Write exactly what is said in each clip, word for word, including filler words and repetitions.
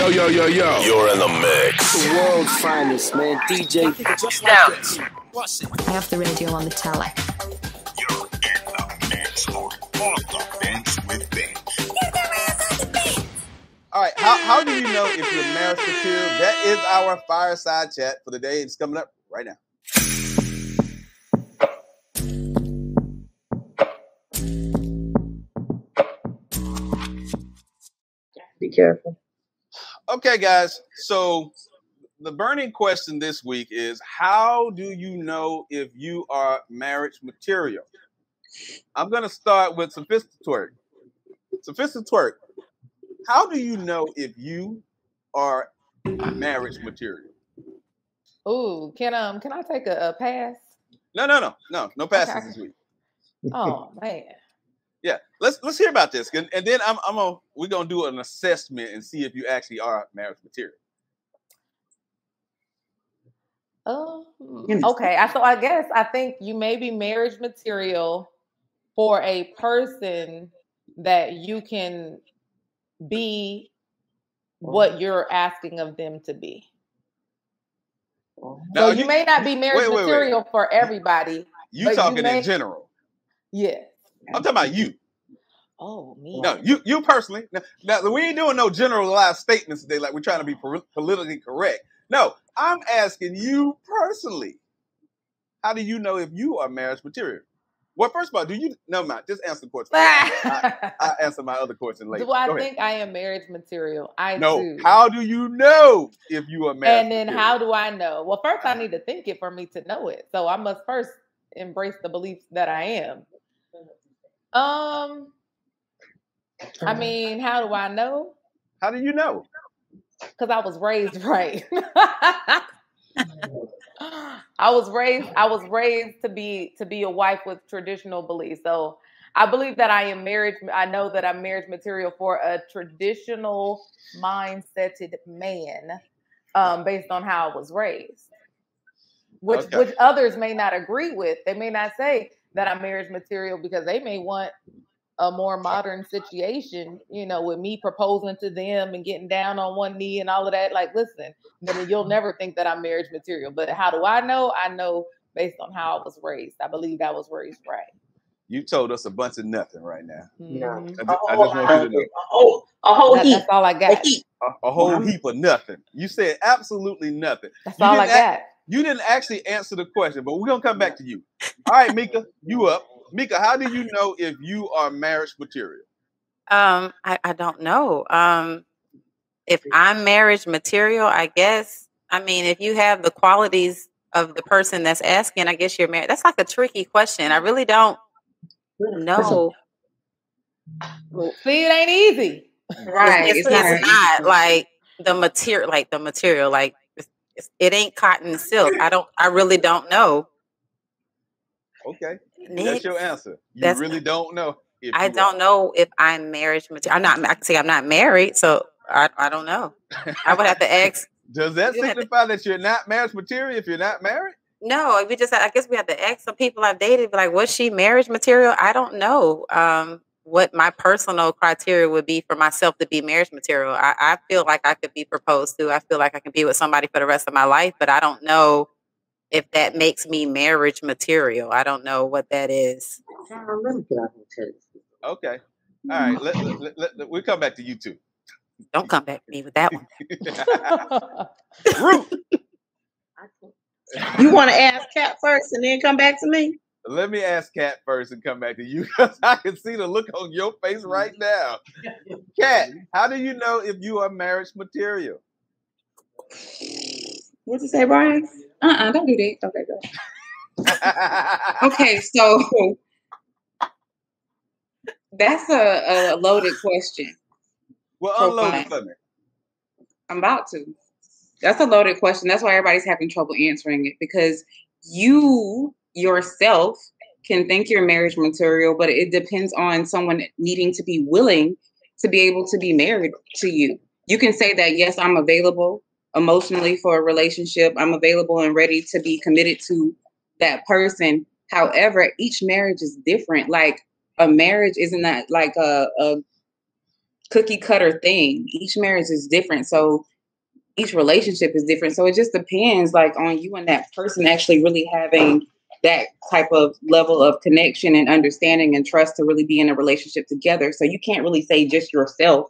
Yo, yo, yo, yo. You're in the mix. The world's finest, man. D J. Just down. Like I have the radio on the telly. You're in the mix for Off Da Fence with Finch. You're the man on the bench. All right. How, how do you know if you're marriage secure? That is our fireside chat for the day. It's coming up right now. Be careful. Okay, guys, so the burning question this week is, how do you know if you are marriage material? I'm going to start with Sophista Twerk. Sophista Twerk, how do you know if you are marriage material? Ooh, can um can I take a, a pass? No, no, no, no, no passes okay. This week. Oh, man. Yeah, let's let's hear about this, and, and then I'm I'm gonna we're gonna do an assessment and see if you actually are marriage material. Um. Okay. I, so I guess I think you may be marriage material for a person that you can be what you're asking of them to be. So no, you, you may not be marriage wait, wait, material wait. for everybody. You talking you may, in general? Yeah. I'm talking about you. Oh, me. No, you you personally. Now, now, we ain't doing no generalized statements today like we're trying to be politically correct. No, I'm asking you personally. How do you know if you are marriage material? Well, first of all, do you... No, Matt, just answer the question. I, I answer my other question later. Do I Go think ahead. I am marriage material? I no. do. How do you know if you are marriage And then material? How do I know? Well, first I need to think it for me to know it. So I must first embrace the belief that I am. Um, I mean, how do I know? How do you know? Because I was raised right. I was raised. I was raised to be to be a wife with traditional beliefs. So I believe that I am marriage. I know that I'm marriage material for a traditional mindseted man, um, based on how I was raised, which okay. which others may not agree with. They may not say that I'm marriage material because they may want a more modern situation, you know, with me proposing to them and getting down on one knee and all of that. Like, listen, then you'll never think that I'm marriage material. But how do I know? I know based on how I was raised. I believe I was raised right. You told us a bunch of nothing right now. No. I just, I just want you to know. A whole, a whole that, heap. That's all I got. A, a whole heap of nothing. You said absolutely nothing. That's you all I got. You didn't actually answer the question, but we're going to come back to you. All right, Mika, you up. Mika, how do you know if you are marriage material? Um, I, I don't know. Um, if I'm marriage material, I guess. I mean, if you have the qualities of the person that's asking, I guess you're married. That's like a tricky question. I really don't know. See, it ain't easy. Right. It's, it's right. not like the material, like the material, like it ain't cotton silk. I don't. I really don't know. Okay, Nick, that's your answer. You that's really don't know. If I don't are. know if I'm marriage material. I'm not. I can say I'm not married, so I. I don't know. I would have to ask. Does that signify to, that you're not marriage material if you're not married? No, we just. I guess we have to ask some people I've dated. But like, was she marriage material? I don't know. Um, what my personal criteria would be for myself to be marriage material. I, I feel like I could be proposed to. I feel like I can be with somebody for the rest of my life, but I don't know if that makes me marriage material. I don't know what that is. Okay. All right. Let, let, let, let, let, we'll come back to you too. Don't come back to me with that one. Ruth. You want to ask Kat first and then come back to me? Let me ask Kat first and come back to you because I can see the look on your face right now. Kat, how do you know if you are marriage material? What'd you say, Brian? Uh-uh, don't do that. Okay, go. Okay, so that's a, a loaded question. Well, unload it for me. I'm about to. That's a loaded question. That's why everybody's having trouble answering it because you... yourself can think you're marriage material, but it depends on someone needing to be willing to be able to be married to you. You can say that, yes, I'm available emotionally for a relationship. I'm available and ready to be committed to that person. However, each marriage is different. Like a marriage isn't that like a, a cookie cutter thing. Each marriage is different. So each relationship is different. So it just depends like on you and that person actually really having that type of level of connection and understanding and trust to really be in a relationship together. So you can't really say just yourself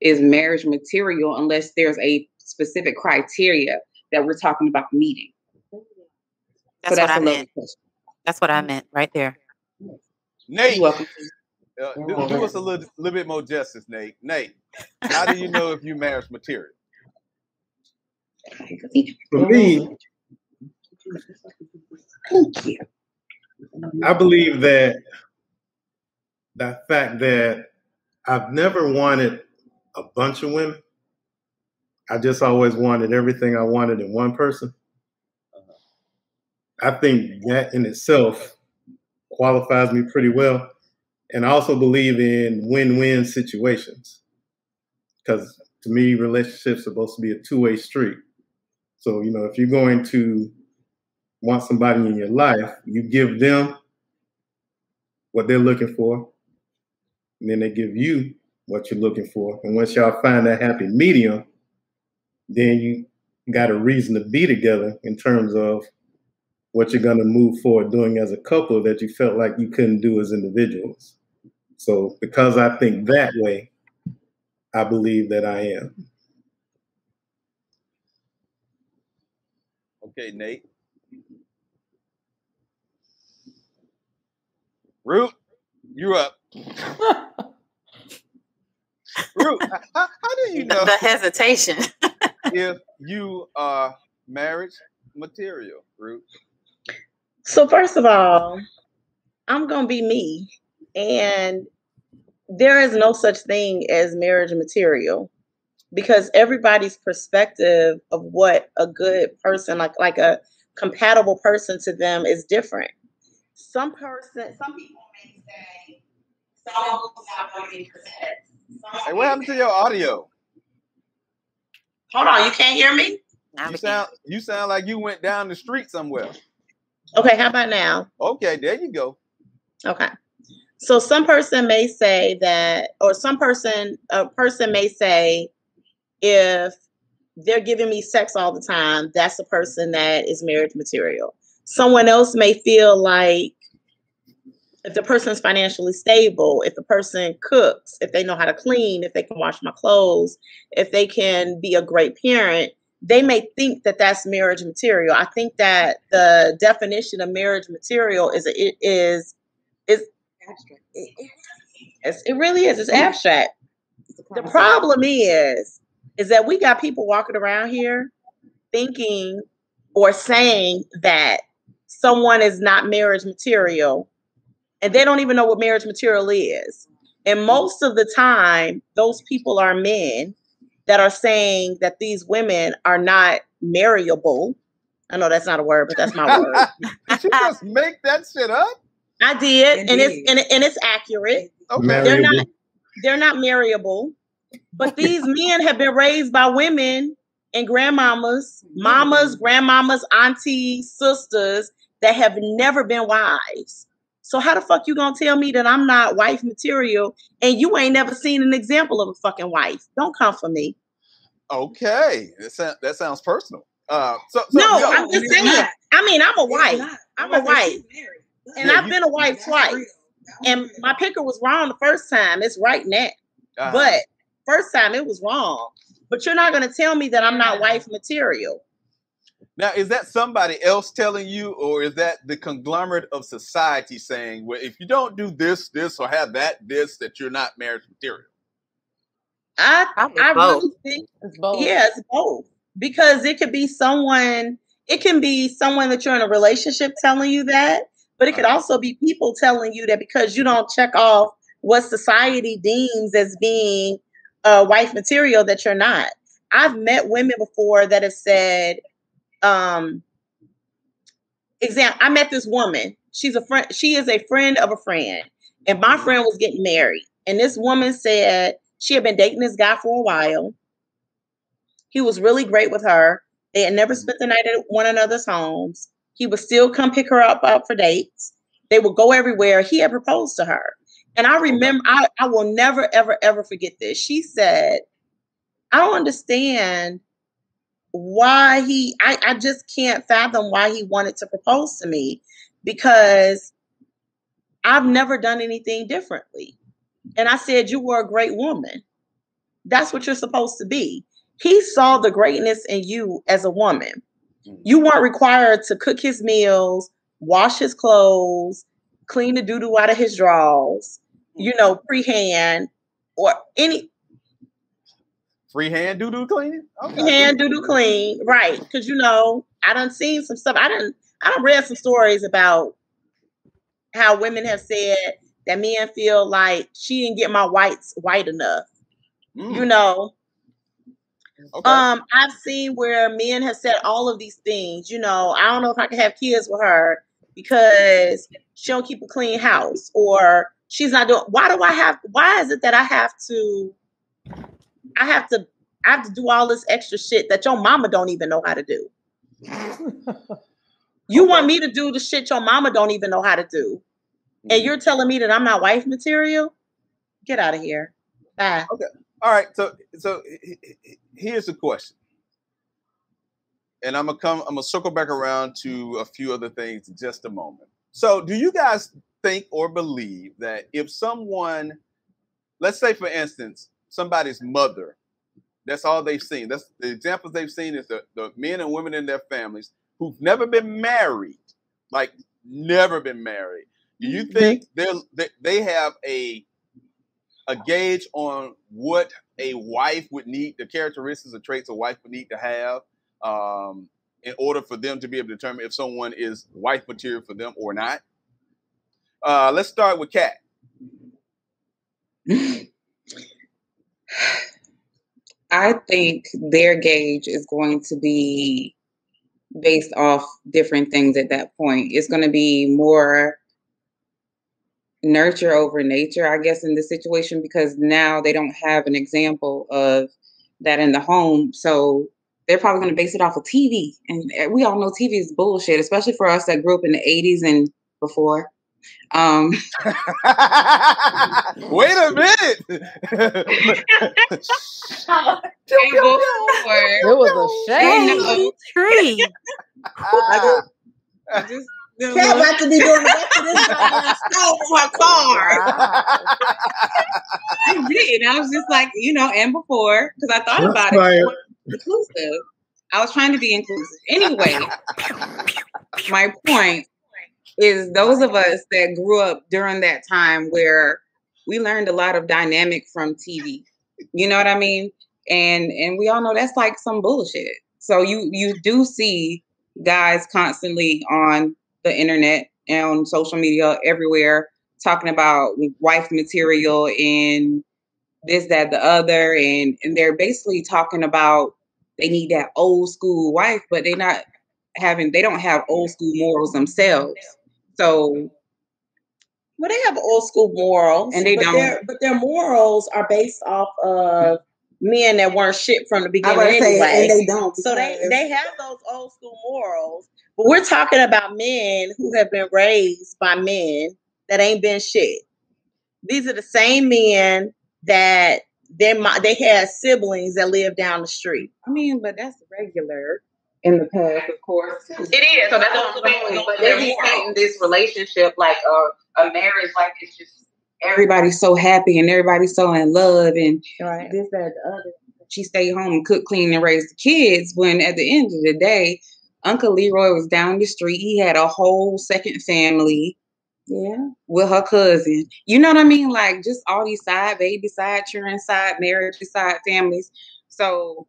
is marriage material unless there's a specific criteria that we're talking about meeting. That's, so that's what I meant. Question. That's what I meant right there. Nate, uh, do, do us a little, little bit more justice, Nate. Nate, how do you know if you're marriage material? For me, thank you. I believe that the fact that I've never wanted a bunch of women. I just always wanted everything I wanted in one person. I think that in itself qualifies me pretty well. And I also believe in win-win situations, because to me, relationships are supposed to be a two-way street. So, you know, if you're going to want somebody in your life, you give them what they're looking for, and then they give you what you're looking for. And once y'all find that happy medium, then you got a reason to be together in terms of what you're going to move forward doing as a couple that you felt like you couldn't do as individuals. So because I think that way, I believe that I am. Okay, Nate. Root, you're up. Root, how, how do you know? The hesitation. If you are marriage material, Root. So first of all, I'm going to be me, and there is no such thing as marriage material, because everybody's perspective of what a good person, like like a compatible person to them, is different. Some person, some people may say, someone who's not going to be presented. Hey, what happened to your audio? Hold on, you can't hear me? You sound, you sound like you went down the street somewhere. Okay, how about now? Okay, there you go. Okay. So some person may say that, or some person, a person may say, if they're giving me sex all the time, that's a person that is marriage material. Someone else may feel like if the person's financially stable, if the person cooks, if they know how to clean, if they can wash my clothes, if they can be a great parent, they may think that that's marriage material. I think that the definition of marriage material is it is is it really is it's abstract. The problem is is that we got people walking around here thinking or saying that someone is not marriage material, and they don't even know what marriage material is. And most of the time, those people are men that are saying that these women are not marryable. I know that's not a word, but that's my word. Did you just make that shit up? I did, Indeed. and it's and, and it's accurate. Okay. They're not they're not marryable, but these men have been raised by women and grandmamas, mamas, grandmamas, aunties, sisters that have never been wives. So how the fuck you gonna tell me that I'm not wife material, and you ain't never seen an example of a fucking wife? Don't come for me. Okay, that sounds that sounds personal. Uh, so, so, no, yo, I'm just saying. Not. I mean, I'm a wife. I'm a wife, and yeah, I've you, been a wife twice. And my picker was wrong the first time. It's right now, uh-huh. But first time it was wrong. But you're not gonna tell me that I'm not wife material. Now, is that somebody else telling you, or is that the conglomerate of society saying, well, if you don't do this, this, or have that, this, that you're not marriage material? I, I really think it's both. Yeah, it's both. Because it could be someone, it can be someone that you're in a relationship telling you that, but it could also be people telling you that because you don't check off what society deems as being uh, wife material, that you're not. I've met women before that have said, Um, example, I met this woman. She's a friend. She is a friend of a friend. And my friend was getting married. And this woman said she had been dating this guy for a while. He was really great with her. They had never spent the night at one another's homes. He would still come pick her up, up for dates. They would go everywhere. He had proposed to her. And I remember, I, I will never, ever, ever forget this. She said, I don't understand why he, I, I just can't fathom why he wanted to propose to me, because I've never done anything differently. And I said, you were a great woman. That's what you're supposed to be. He saw the greatness in you as a woman. You weren't required to cook his meals, wash his clothes, clean the doo-doo out of his drawers, you know, freehand or any. Freehand doo-doo clean? Okay. Freehand doo-doo clean, right. Because, you know, I done seen some stuff. I done, I done read some stories about how women have said that men feel like she didn't get my whites white enough. Mm. You know, okay. um, I've seen where men have said all of these things. You know, I don't know if I can have kids with her because she don't keep a clean house, or she's not doing. Why do I have? Why is it that I have to? I have to. I have to do all this extra shit that your mama don't even know how to do. You okay. want me to do the shit your mama don't even know how to do, and you're telling me that I'm not wife material? Get out of here. Bye. Okay. All right, so so here's the question, and I'm gonna come. I'm gonna circle back around to a few other things in just a moment. So, do you guys think or believe that if someone, let's say for instance, somebody's mother, that's all they've seen. That's the examples they've seen is the, the men and women in their families who've never been married, like never been married. Do you think they they have a a gauge on what a wife would need, the characteristics or traits a wife would need to have um, in order for them to be able to determine if someone is wife material for them or not? Uh, let's start with Kat. I think their gauge is going to be based off different things at that point. It's going to be more nurture over nature, I guess, in this situation, because now they don't have an example of that in the home. So they're probably going to base it off of T V. And we all know T V is bullshit, especially for us that grew up in the eighties and before. Um, Wait a minute. It was a shame. Tree. I just, Cat about to be doing back to this stole my car. I did. I was just like, you know, and before, because I thought That's about right. it. Inclusive. I was trying to be inclusive. Anyway, my point is those of us that grew up during that time where we learned a lot of dynamic from T V. You know what I mean? And and we all know that's like some bullshit. So you you do see guys constantly on the internet and on social media everywhere talking about wife material and this, that, the other. And, and they're basically talking about they need that old school wife, but they're not having, they don't have old school morals themselves. So. Well, they have old school morals. And they but don't. But their morals are based off of men that weren't shit from the beginning anyway. Say, and they don't. So they, they have those old school morals. But we're talking about men who have been raised by men that ain't been shit. These are the same men that they they had siblings that live down the street. I mean, but that's regular in the past, of course. It is. So that's what I'm saying. But they're painting this relationship like a, a marriage, like it's just everybody's so happy and everybody's so in love and right. this, that, the other. She stayed home and cooked, clean, and raised the kids. When at the end of the day, Uncle Leroy was down the street. He had a whole second family, yeah, with her cousin. You know what I mean? Like just all these side baby, side children, side marriage, side families. So,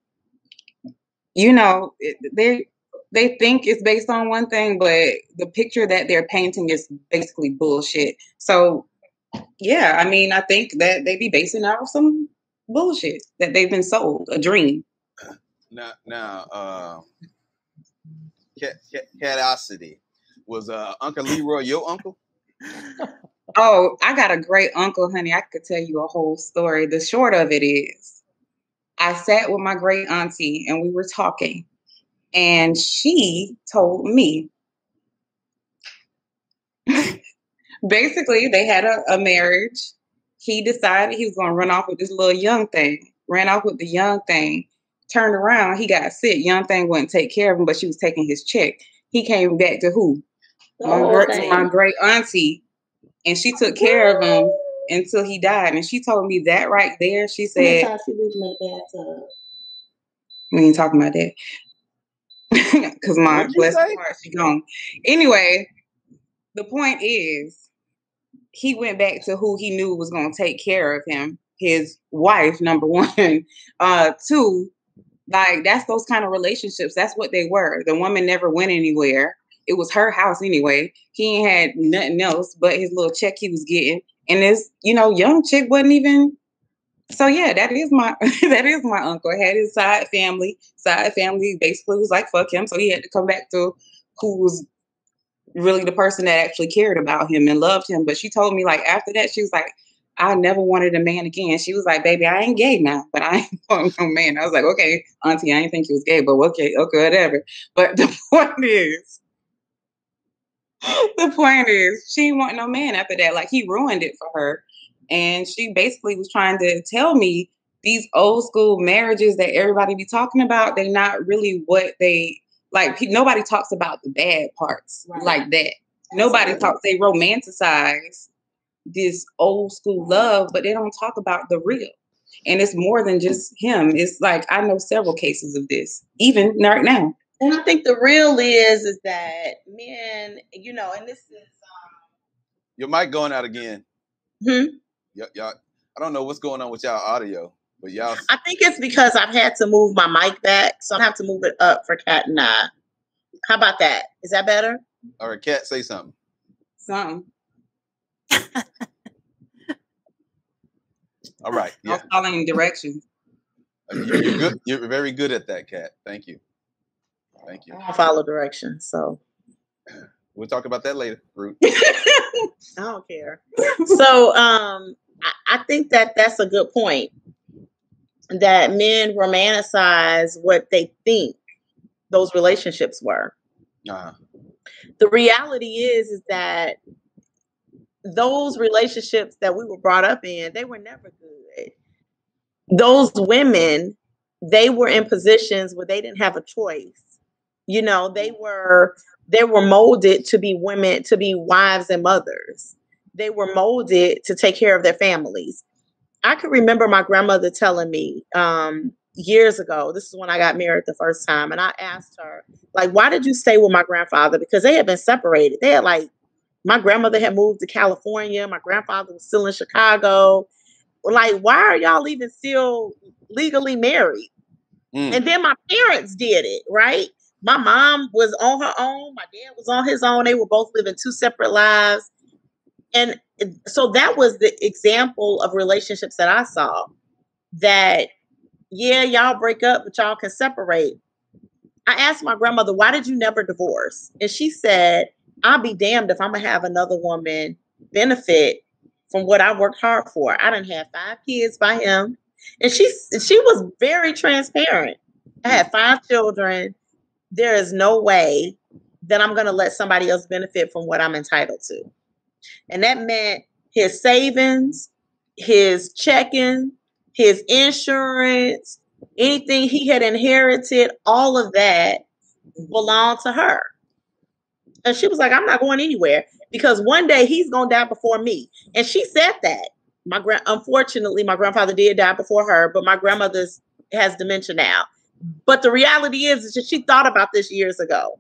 you know, they they think it's based on one thing, but the picture that they're painting is basically bullshit. So, yeah, I mean, I think that they be basing it off some bullshit that they've been sold, a dream. Now, now, uh. Catocity. Was uh, Uncle Leroy your uncle? Oh, I got a great uncle, honey. I could tell you a whole story. The short of it is, I sat with my great auntie and we were talking. And she told me, basically, they had a, a marriage. He decided he was going to run off with this little young thing. Ran off with the young thing. Turned around. He got sick. Young thing wouldn't take care of him, but she was taking his check. He came back to who? My, great, to my great auntie. And she took care of him until he died. And she told me that right there. She said... That's how she was in that bathtub. We ain't talking about that. Because my bless her heart, she gone. Anyway, the point is, he went back to who he knew was going to take care of him. His wife, number one. Uh, two, like, that's those kind of relationships. That's what they were. The woman never went anywhere. It was her house anyway. He ain't had nothing else but his little check he was getting. And this, you know, young chick wasn't even... So yeah, that is my that is my uncle. Had his side family. Side family basically was like fuck him, so he had to come back to who was really the person that actually cared about him and loved him. But she told me, like, after that, she was like, I never wanted a man again. She was like, baby, I ain't gay now, but I ain't want no man. I was like, okay, auntie, I ain't think he was gay, but okay, okay, whatever. But the point is, the point is, she didn't want no man after that. Like, he ruined it for her. And she basically was trying to tell me these old school marriages that everybody be talking about, they're not really what they, like, nobody talks about the bad parts right. like that. Nobody That's talks, they romanticize this old school love, but they don't talk about the real. And it's more than just him. It's like, I know several cases of this, even right now. And I think the real is, is that men, you know, and this is. Um... Your mic going out again. Hmm. Y'all, I don't know what's going on with y'all audio, but y'all. I think it's because I've had to move my mic back, so I have to move it up for Kat and I. How about that? Is that better? All right, Kat, say something. Something. All right. Yeah. I'm following directions. You're, you're good. You're very good at that, Kat. Thank you. Thank you. I follow directions, so. We'll talk about that later, Ruth. I don't care. So, um. I think that that's a good point, that men romanticize what they think those relationships were. Uh-huh. The reality is, is that those relationships that we were brought up in, they were never good. Those women, they were in positions where they didn't have a choice. You know, they were, they were molded to be women, to be wives and mothers. They were molded to take care of their families. I could remember my grandmother telling me um, years ago, this is when I got married the first time. And I asked her, like, why did you stay with my grandfather? Because they had been separated. They had like, my grandmother had moved to California. My grandfather was still in Chicago. Like, why are y'all even still legally married? Mm. And then my parents did it, right? My mom was on her own. My dad was on his own. They were both living two separate lives. And so that was the example of relationships that I saw, that, yeah, y'all break up, but y'all can separate. I asked my grandmother, why did you never divorce? And she said, I'll be damned if I'm going to have another woman benefit from what I worked hard for. I done had five kids by him. And she, she was very transparent. I had five children. There is no way that I'm going to let somebody else benefit from what I'm entitled to. And that meant his savings, his checking, his insurance, anything he had inherited, all of that belonged to her. And she was like, I'm not going anywhere because one day he's going to die before me. And she said that. My grand, Unfortunately, my grandfather did die before her, but my grandmother has dementia now. But the reality is, is that she thought about this years ago.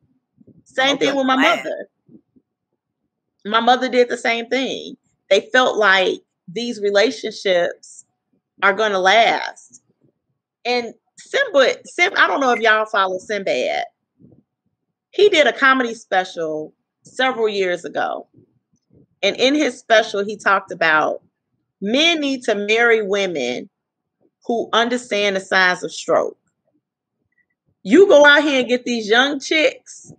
Same thing with my mother. My mother did the same thing. They felt like these relationships are going to last. And Sinbad, Sim, I don't know if y'all follow Sinbad. He did a comedy special several years ago. And in his special, he talked about men need to marry women who understand the signs of stroke. You go out here and get these young chicks,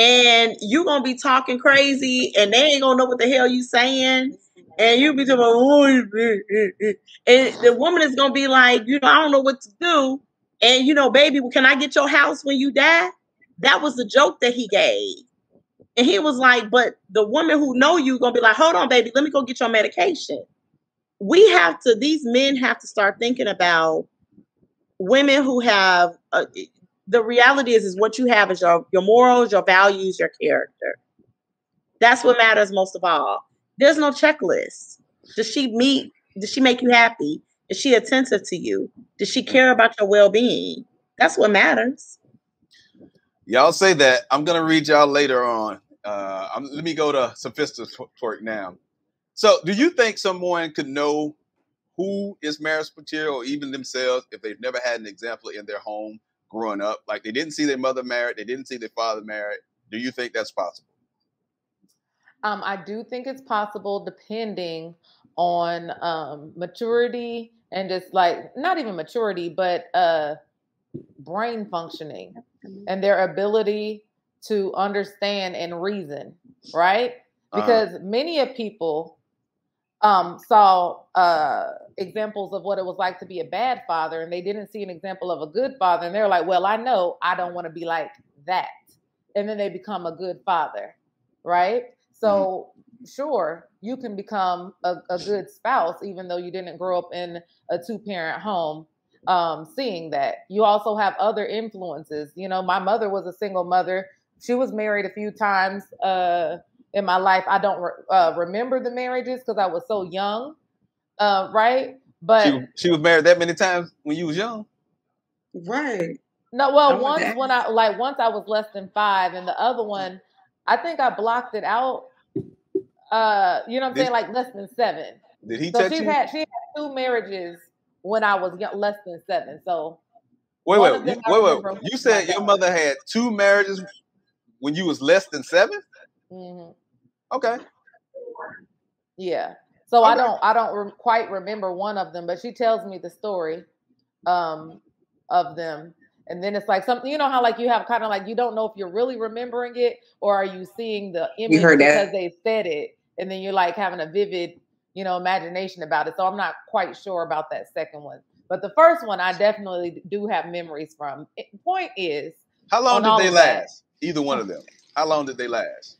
and you're going to be talking crazy, and they ain't going to know what the hell you saying. And you'll be talking about, oh, eh, eh, eh. And the woman is going to be like, you know, I don't know what to do. And, you know, baby, can I get your house when you die? That was the joke that he gave. And he was like, but the woman who know you going to be like, hold on, baby, let me go get your medication. we have to, these men have to start thinking about women who have, uh, the reality is, is what you have is your, your morals, your values, your character. That's what matters most of all. There's no checklist. Does she meet, does she make you happy? Is she attentive to you? Does she care about your well-being? That's what matters. Y'all say that. I'm going to read y'all later on. Uh, I'm, let me go to Sophista Twerk now. So do you think someone could know who is marriage material or even themselves if they've never had an example in their home growing up? Like they didn't see their mother married. They didn't see their father married. Do you think that's possible? Um, I do think it's possible depending on um, maturity and just like not even maturity, but uh, brain functioning and their ability to understand and reason, right? Because uh-huh. many of people um, saw uh, examples of what it was like to be a bad father and they didn't see an example of a good father. And they're like, well, I know I don't want to be like that. And then they become a good father, right? So sure, you can become a, a good spouse, even though you didn't grow up in a two-parent home, um, seeing that. You also have other influences. You know, my mother was a single mother. She was married a few times uh, in my life. I don't re uh, remember the marriages because I was so young, uh, right? But she, she was married that many times when you was young? Right. No, well, once when I, like, once I was less than five, and the other one, I think I blocked it out. Uh, you know what I'm did, saying? Like less than seven. Did he so touch she you? Had, she had two marriages when I was young, less than seven. So wait, wait, wait, wait. wait. You said your mother had two marriages when you was less than seven? Mm-hmm. Okay. Yeah. So okay. I don't, I don't re quite remember one of them, but she tells me the story um, of them. And then it's like something, you know how like you have kind of like, you don't know if you're really remembering it or are you seeing the image because they said it. And then you're like having a vivid, you know, imagination about it. So I'm not quite sure about that second one. But the first one, I definitely do have memories from. Point is. How long did they last? Either one of them. How long did they last?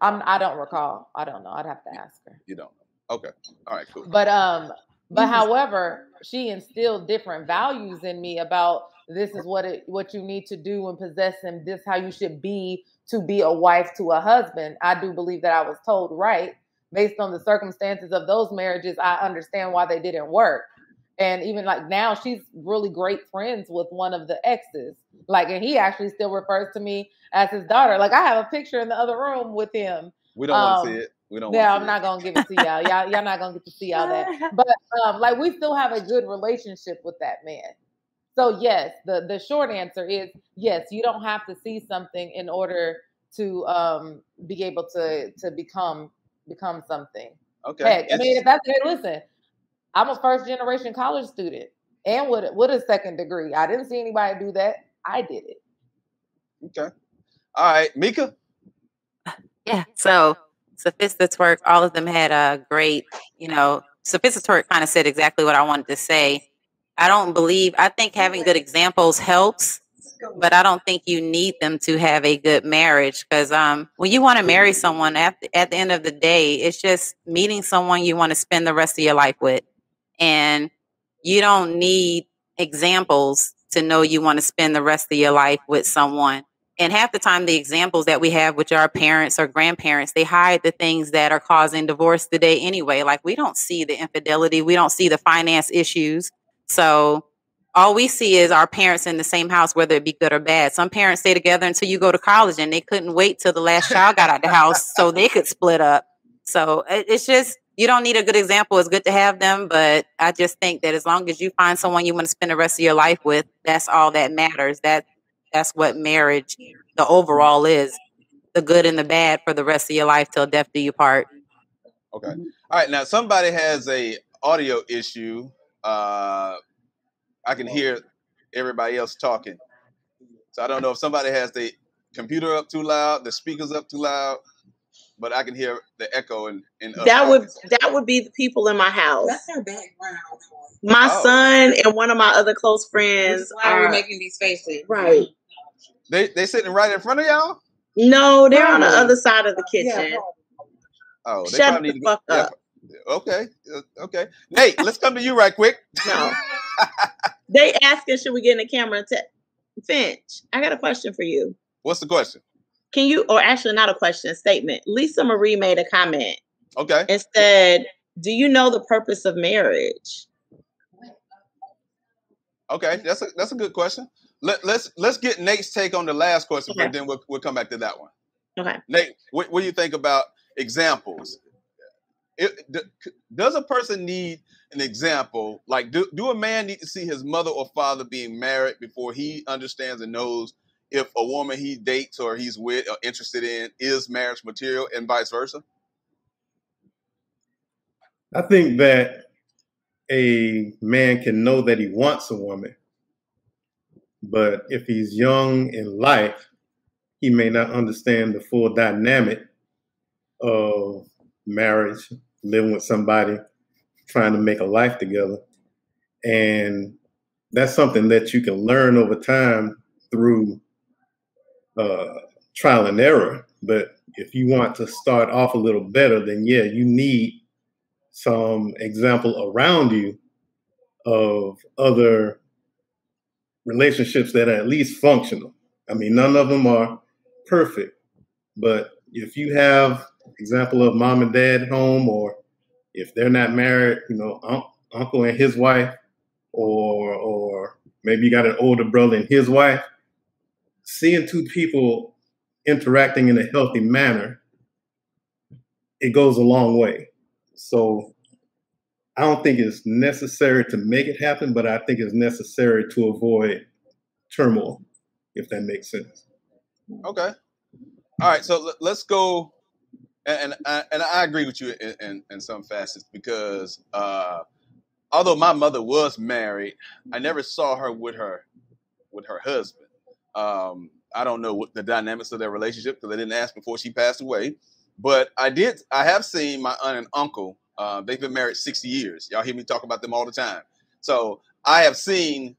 I'm, I don't recall. I don't know. I'd have to ask her. You don't know. Okay. All right, cool. But, um, but however, she instilled different values in me about this is what it, what you need to do and possess him. This how you should be to be a wife to a husband. I do believe that I was told right based on the circumstances of those marriages. I understand why they didn't work. And even like now she's really great friends with one of the exes. Like, and he actually still refers to me as his daughter. Like I have a picture in the other room with him. We don't um, want to see it. We don't. Yeah, I'm not going to give it to y'all. Y'all, y'all not going to get to see all that. But um, like we still have a good relationship with that man. So yes, the, the short answer is yes, you don't have to see something in order to um, be able to to become become something. Okay. Heck, I mean, if that's, hey, listen, I'm a first generation college student and with, with a second degree. I didn't see anybody do that. I did it. Okay. All right. Mika? Yeah. So Sophista Twerk, all of them had a great, you know, Sophista Twerk kind of said exactly what I wanted to say. I don't believe, I think having good examples helps, but I don't think you need them to have a good marriage because um, when you want to marry someone, at the, at the end of the day, it's just meeting someone you want to spend the rest of your life with. And you don't need examples to know you want to spend the rest of your life with someone. And half the time, the examples that we have, which are our parents or grandparents, they hide the things that are causing divorce today anyway. Like we don't see the infidelity. We don't see the finance issues. So all we see is our parents in the same house, whether it be good or bad. Some parents stay together until you go to college and they couldn't wait till the last child got out of the house so they could split up. So it's just, you don't need a good example. It's good to have them. But I just think that as long as you find someone you want to spend the rest of your life with, that's all that matters. That that's what marriage, the overall is, the good and the bad for the rest of your life till death do you part. Okay. All right. Now somebody has a audio issue. Uh, I can hear everybody else talking. So I don't know if somebody has the computer up too loud, the speakers up too loud, but I can hear the echo. And that would, that would be the people in my house. That's their background. My oh. son and one of my other close friends. Why are we making these faces? Right. They, they sitting right in front of y'all? No, they're oh. on the other side of the kitchen. Yeah, oh, they Shut probably the need to fuck go, up. Yeah, Okay. Okay. Nate, let's come to you right quick. No. They asking, should we get in the camera? Finch, I got a question for you. What's the question? Can you, or actually not a question, a statement. Lisa Marie made a comment. Okay. And said, do you know the purpose of marriage? Okay. That's a, that's a good question. Let, let's, let's get Nate's take on the last question, okay. and then we'll, we'll come back to that one. Okay. Nate, what, what do you think about examples? It, d does a person need an example? Like, do, do a man need to see his mother or father being married before he understands and knows if a woman he dates or he's with or interested in is marriage material, and vice versa? I think that a man can know that he wants a woman, but if he's young in life, he may not understand the full dynamic of marriage, living with somebody, trying to make a life together. And that's something that you can learn over time through uh, trial and error. But if you want to start off a little better, then yeah, you need some example around you of other relationships that are at least functional. I mean, none of them are perfect, but if you have example of mom and dad at home, or if they're not married, you know, un uncle and his wife, or or maybe you got an older brother and his wife, seeing two people interacting in a healthy manner, it goes a long way. So I don't think it's necessary to make it happen, but I think it's necessary to avoid turmoil, if that makes sense. Okay. All right. So let's go. And, and, I, and I agree with you in, in, in some facets, because uh, although my mother was married, I never saw her with her with her husband. Um, I don't know what the dynamics of their relationship, because I didn't ask before she passed away. But I did. I have seen my aunt and uncle. Uh, they've been married sixty years. Y'all hear me talk about them all the time. So I have seen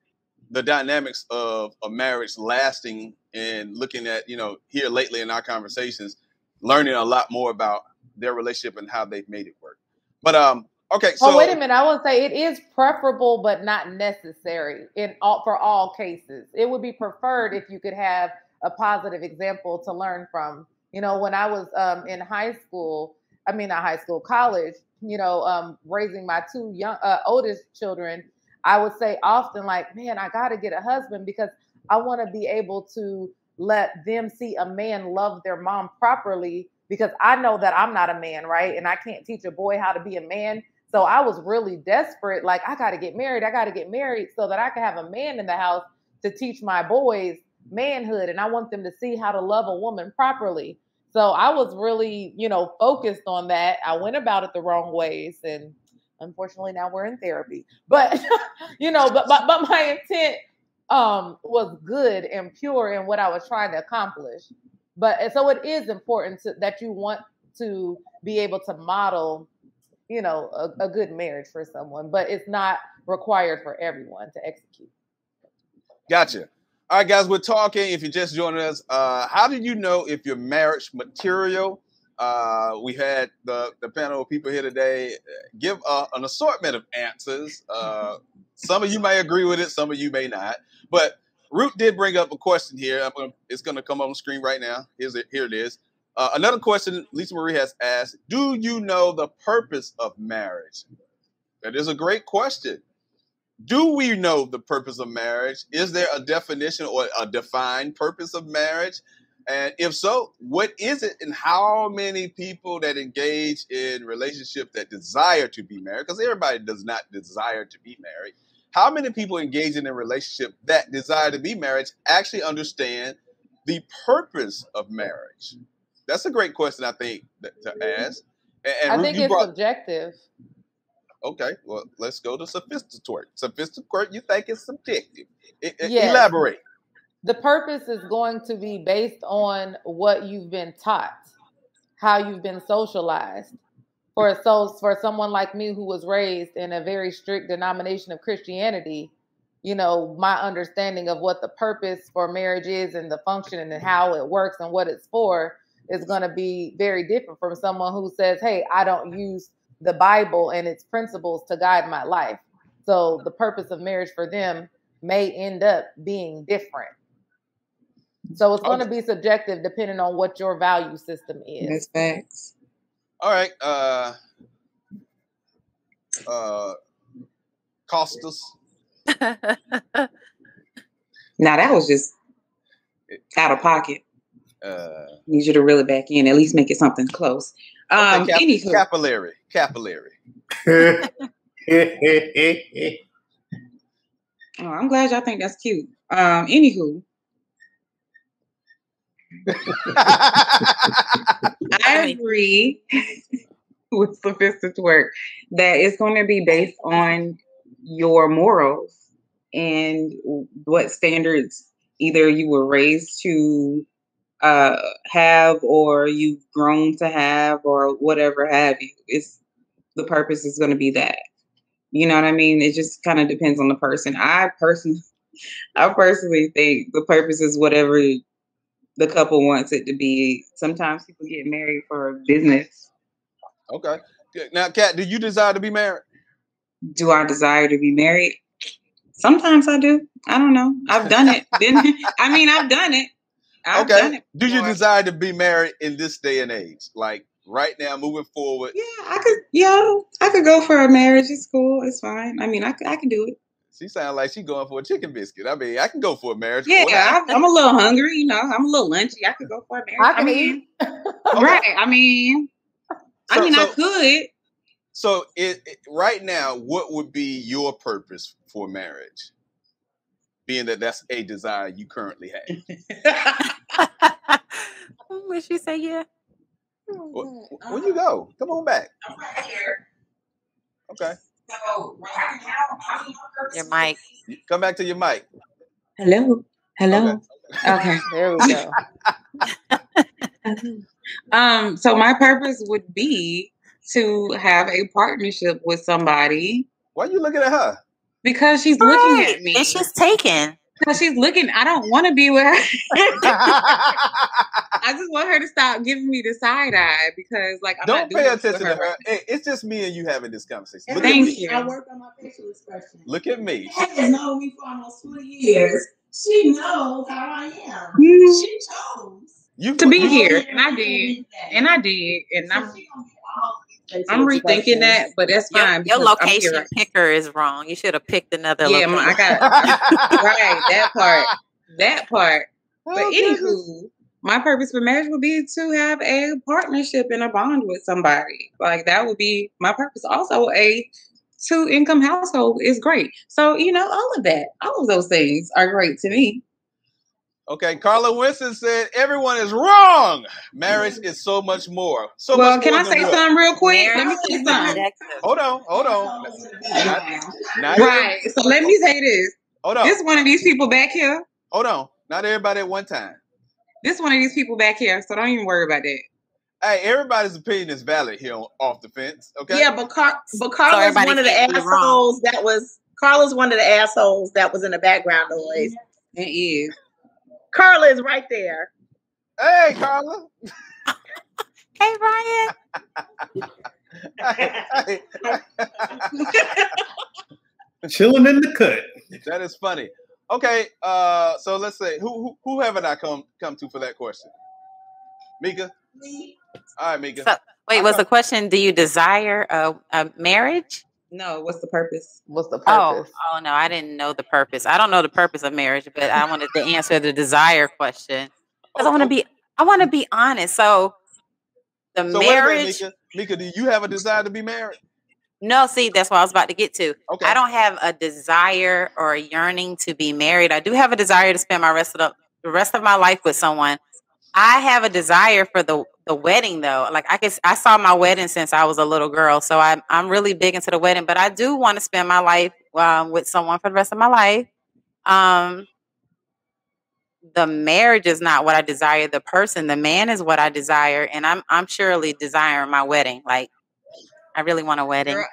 the dynamics of a marriage lasting, and looking at, you know, here lately in our conversations, learning a lot more about their relationship and how they've made it work. But um, okay. So oh, wait a minute. I will say it is preferable, but not necessary in all, for all cases. It would be preferred if you could have a positive example to learn from. You know, when I was um, in high school, I mean, not high school, college. You know, um, raising my two young uh, oldest children, I would say often, like, man, I got to get a husband because I want to be able to let them see a man love their mom properly, because I know that I'm not a man, right? And I can't teach a boy how to be a man. So I was really desperate. Like, I got to get married. I got to get married so that I can have a man in the house to teach my boys manhood. And I want them to see how to love a woman properly. So I was really, you know, focused on that. I went about it the wrong ways. And unfortunately now we're in therapy, but you know, but, but, but my intent Um, was good and pure in what I was trying to accomplish. But and so it is important to, that you want to be able to model, you know, a, a good marriage for someone, but it's not required for everyone to execute. Gotcha. All right, guys, we're talking. If you're just joining us, uh, how do you know if your marriage material? Uh, we had the, the panel of people here today give uh, an assortment of answers. Uh, some of you may agree with it. Some of you may not. But Root did bring up a question here. I'm gonna, it's going to come on the screen right now. Here's it, here it is. Uh, another question Lisa Marie has asked, do you know the purpose of marriage? That is a great question. Do we know the purpose of marriage? Is there a definition or a defined purpose of marriage? And if so, what is it, and how many people that engage in relationships that desire to be married? Because everybody does not desire to be married. How many people engage in a relationship that desire to be married actually understand the purpose of marriage? That's a great question, I think, that, to ask. And, and I think it's subjective. Okay, well, let's go to Sophista Twerk. Sophista Twerk, you think it's subjective. It, yes. Elaborate. The purpose is going to be based on what you've been taught, how you've been socialized. For so for someone like me who was raised in a very strict denomination of Christianity, you know, my understanding of what the purpose for marriage is and the function and how it works and what it's for is going to be very different from someone who says, hey, I don't use the Bible and its principles to guide my life. So the purpose of marriage for them may end up being different. So it's going to be subjective depending on what your value system is. That's facts. All right. Uh, uh, Costas. Now that was just out of pocket. Uh, Need you to reel it back in. At least make it something close. Um, okay, cap anywho. Capillary. Capillary. Oh, I'm glad y'all think that's cute. Um, anywho. I agree with Sophista Twerk that it's going to be based on your morals and what standards either you were raised to uh, have or you've grown to have or whatever have you. It's, the purpose is going to be that. You know what I mean? It just kind of depends on the person. I personally, I personally think the purpose is whatever the couple wants it to be. Sometimes people get married for business. Okay. Now, Kat, do you desire to be married? Do I desire to be married? Sometimes I do. I don't know. I've done it. Been, I mean, I've done it. I've okay. done it before. Do you desire to be married in this day and age? Like right now, moving forward? Yeah, I could. Yo, I could go for a marriage. It's cool. It's fine. I mean, I I can do it. She sounds like she's going for a chicken biscuit. I mean, I can go for a marriage. Yeah, I, I'm a little hungry, you know. I'm a little lunchy. I could go for a marriage. I, I mean, right. I mean, so, I mean, so, I could. So it, it, right now, what would be your purpose for marriage? Being that that's a desire you currently have. Would she say yeah? Well, uh, where you go? Come on back. I'm right here. Okay. So right now, I'm your mic. Come back to your mic. Hello. Hello. Okay. Okay. There we go. um, so my purpose would be to have a partnership with somebody. Why are you looking at her? Because she's right. looking at me. And she's taken. Because she's looking. I don't want to be with her. I just want her to stop giving me the side eye because, like, I'm don't not doing pay attention her. to her. Hey, it's just me and you having this conversation. Look Thank at you. Me. I work on my facial expression. Look at me. She has known me for almost twenty years. She knows how I am. Mm. She chose you, to be you, here, and I did, and I did, and so I'm, I'm rethinking that, but that's fine. Your, your location right. picker is wrong. You should have picked another. Yeah, my, I got right that part. That part. But oh, anywho. My purpose for marriage would be to have a partnership and a bond with somebody. Like, that would be my purpose. Also, a two-income household is great. So, you know, all of that, all of those things are great to me. Okay, Carla Winston said, everyone is wrong. Marriage is so much more. So well, much can more I say what? something real quick? Let me say something. Hold on, hold on. Not, not right, even. So let me say this. Hold on. This one of these people back here. Hold on. Not everybody at one time. This one of these people back here, so don't even worry about that. Hey, everybody's opinion is valid here on Off the Fence, okay? Yeah, but, Car but Carla's so one of the assholes that was... Carla's one of the assholes that was in the background noise. It is. Carla is right there. Hey, Carla. Hey, Ryan. hey, hey, hey. Chilling in the cut. That is funny. Okay, uh, so let's say who, who who haven't I come come to for that question? Mika. All right, Mika. So, wait, was the question? Do you desire a, a marriage? No. What's the purpose? What's the purpose? Oh, oh no, I didn't know the purpose. I don't know the purpose of marriage, but I wanted to answer the desire question because oh, I want to be I want to be honest. So the so marriage. Minute, Mika. Mika, do you have a desire to be married? No, see, that's what I was about to get to. Okay. I don't have a desire or a yearning to be married. I do have a desire to spend my rest of the, the rest of my life with someone. I have a desire for the the wedding, though. Like I guess I saw my wedding since I was a little girl, so I'm I'm really big into the wedding. But I do want to spend my life um, with someone for the rest of my life. Um, the marriage is not what I desire. The person, the man, is what I desire, and I'm I'm surely desiring my wedding, like. I really want a wedding. Girl,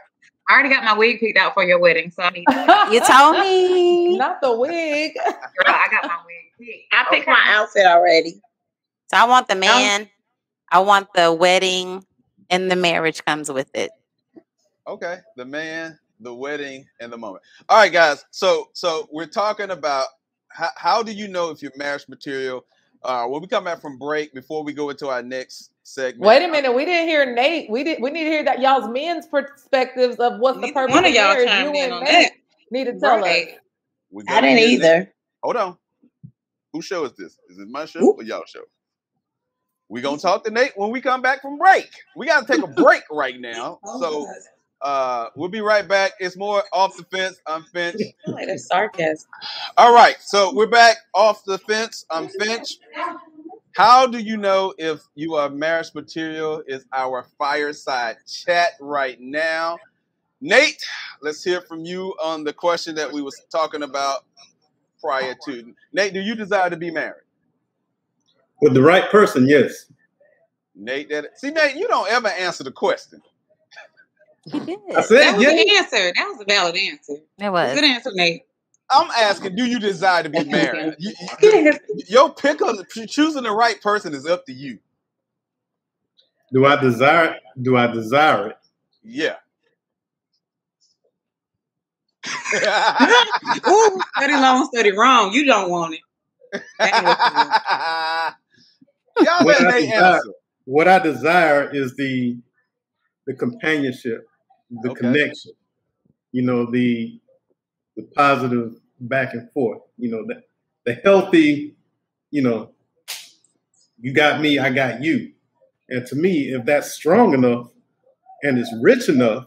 I already got my wig picked out for your wedding, so I need that. You told me. Not the wig. Girl, I got my wig picked. I picked okay. my outfit already. So I want the man. Um, I want the wedding, and the marriage comes with it. Okay, the man, the wedding, and the moment. All right, guys. So, so we're talking about how, how do you know if you're marriage material? Uh, when we come back from break, before we go into our next segment. Wait a minute, we didn't hear Nate. We did. We need to hear that y'all's men's perspectives of what's the purpose of marriage. You and Nate need to tell us. I didn't either. Hold on. Whose show is this? Is it my show Oop. or y'all's show? We're going to talk to Nate when we come back from break. We got to take a break right now. Oh, so uh, we'll be right back. It's more Off the Fence. I'm Finch. I feel like that's sarcasm. All right. So we're back. Off the Fence. I'm Finch. How do you know if you are marriage material is our fireside chat right now. Nate, let's hear from you on the question that we was talking about prior to. Nate, do you desire to be married? With the right person, yes. Nate, that see, Nate, you don't ever answer the question. He did. I said, that was yeah. the answer. That was a valid answer. It was. Good answer, Nate. I'm asking, do you desire to be married? you, you, your pick of choosing the right person is up to you. Do I desire? Do I desire it? Yeah. Ooh, study long, study wrong. You don't want it. That ain't Y'all what, I desire, what I desire is the the companionship, the okay. connection, you know, the the positive back and forth, you know, the, the healthy, you know, you got me, I got you. And to me, if that's strong enough and it's rich enough,